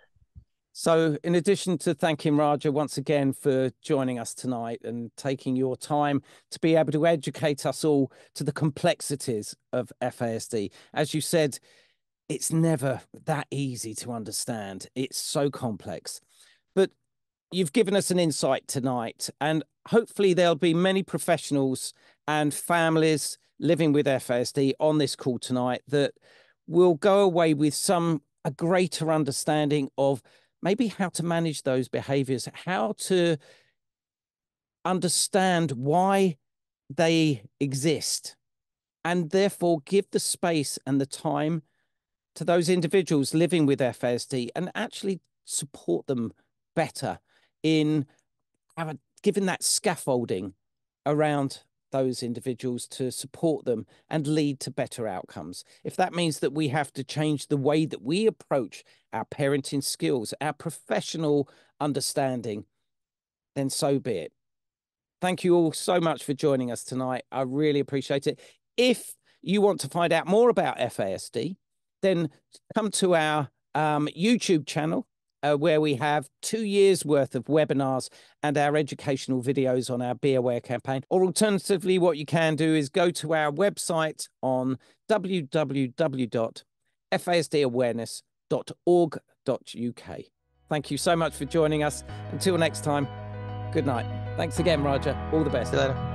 So in addition to thanking Raja once again for joining us tonight and taking your time to be able to educate us all to the complexities of FASD, as you said, it's never that easy to understand. It's so complex. But you've given us an insight tonight, and hopefully there'll be many professionals and families living with FASD on this call tonight that will go away with a greater understanding of maybe how to manage those behaviors, how to understand why they exist, and therefore give the space and the time to those individuals living with FASD and actually support them better in giving that scaffolding around those individuals to support them and lead to better outcomes. If that means that we have to change the way that we approach our parenting skills, our professional understanding, then so be it. Thank you all so much for joining us tonight. I really appreciate it. If you want to find out more about FASD, then come to our YouTube channel, where we have 2 years worth of webinars and our educational videos on our Be Aware campaign. Or alternatively, what you can do is go to our website on www.fasdawareness.org.uk. Thank you so much for joining us. Until next time, good night. Thanks again, Roger. All the best. See you later.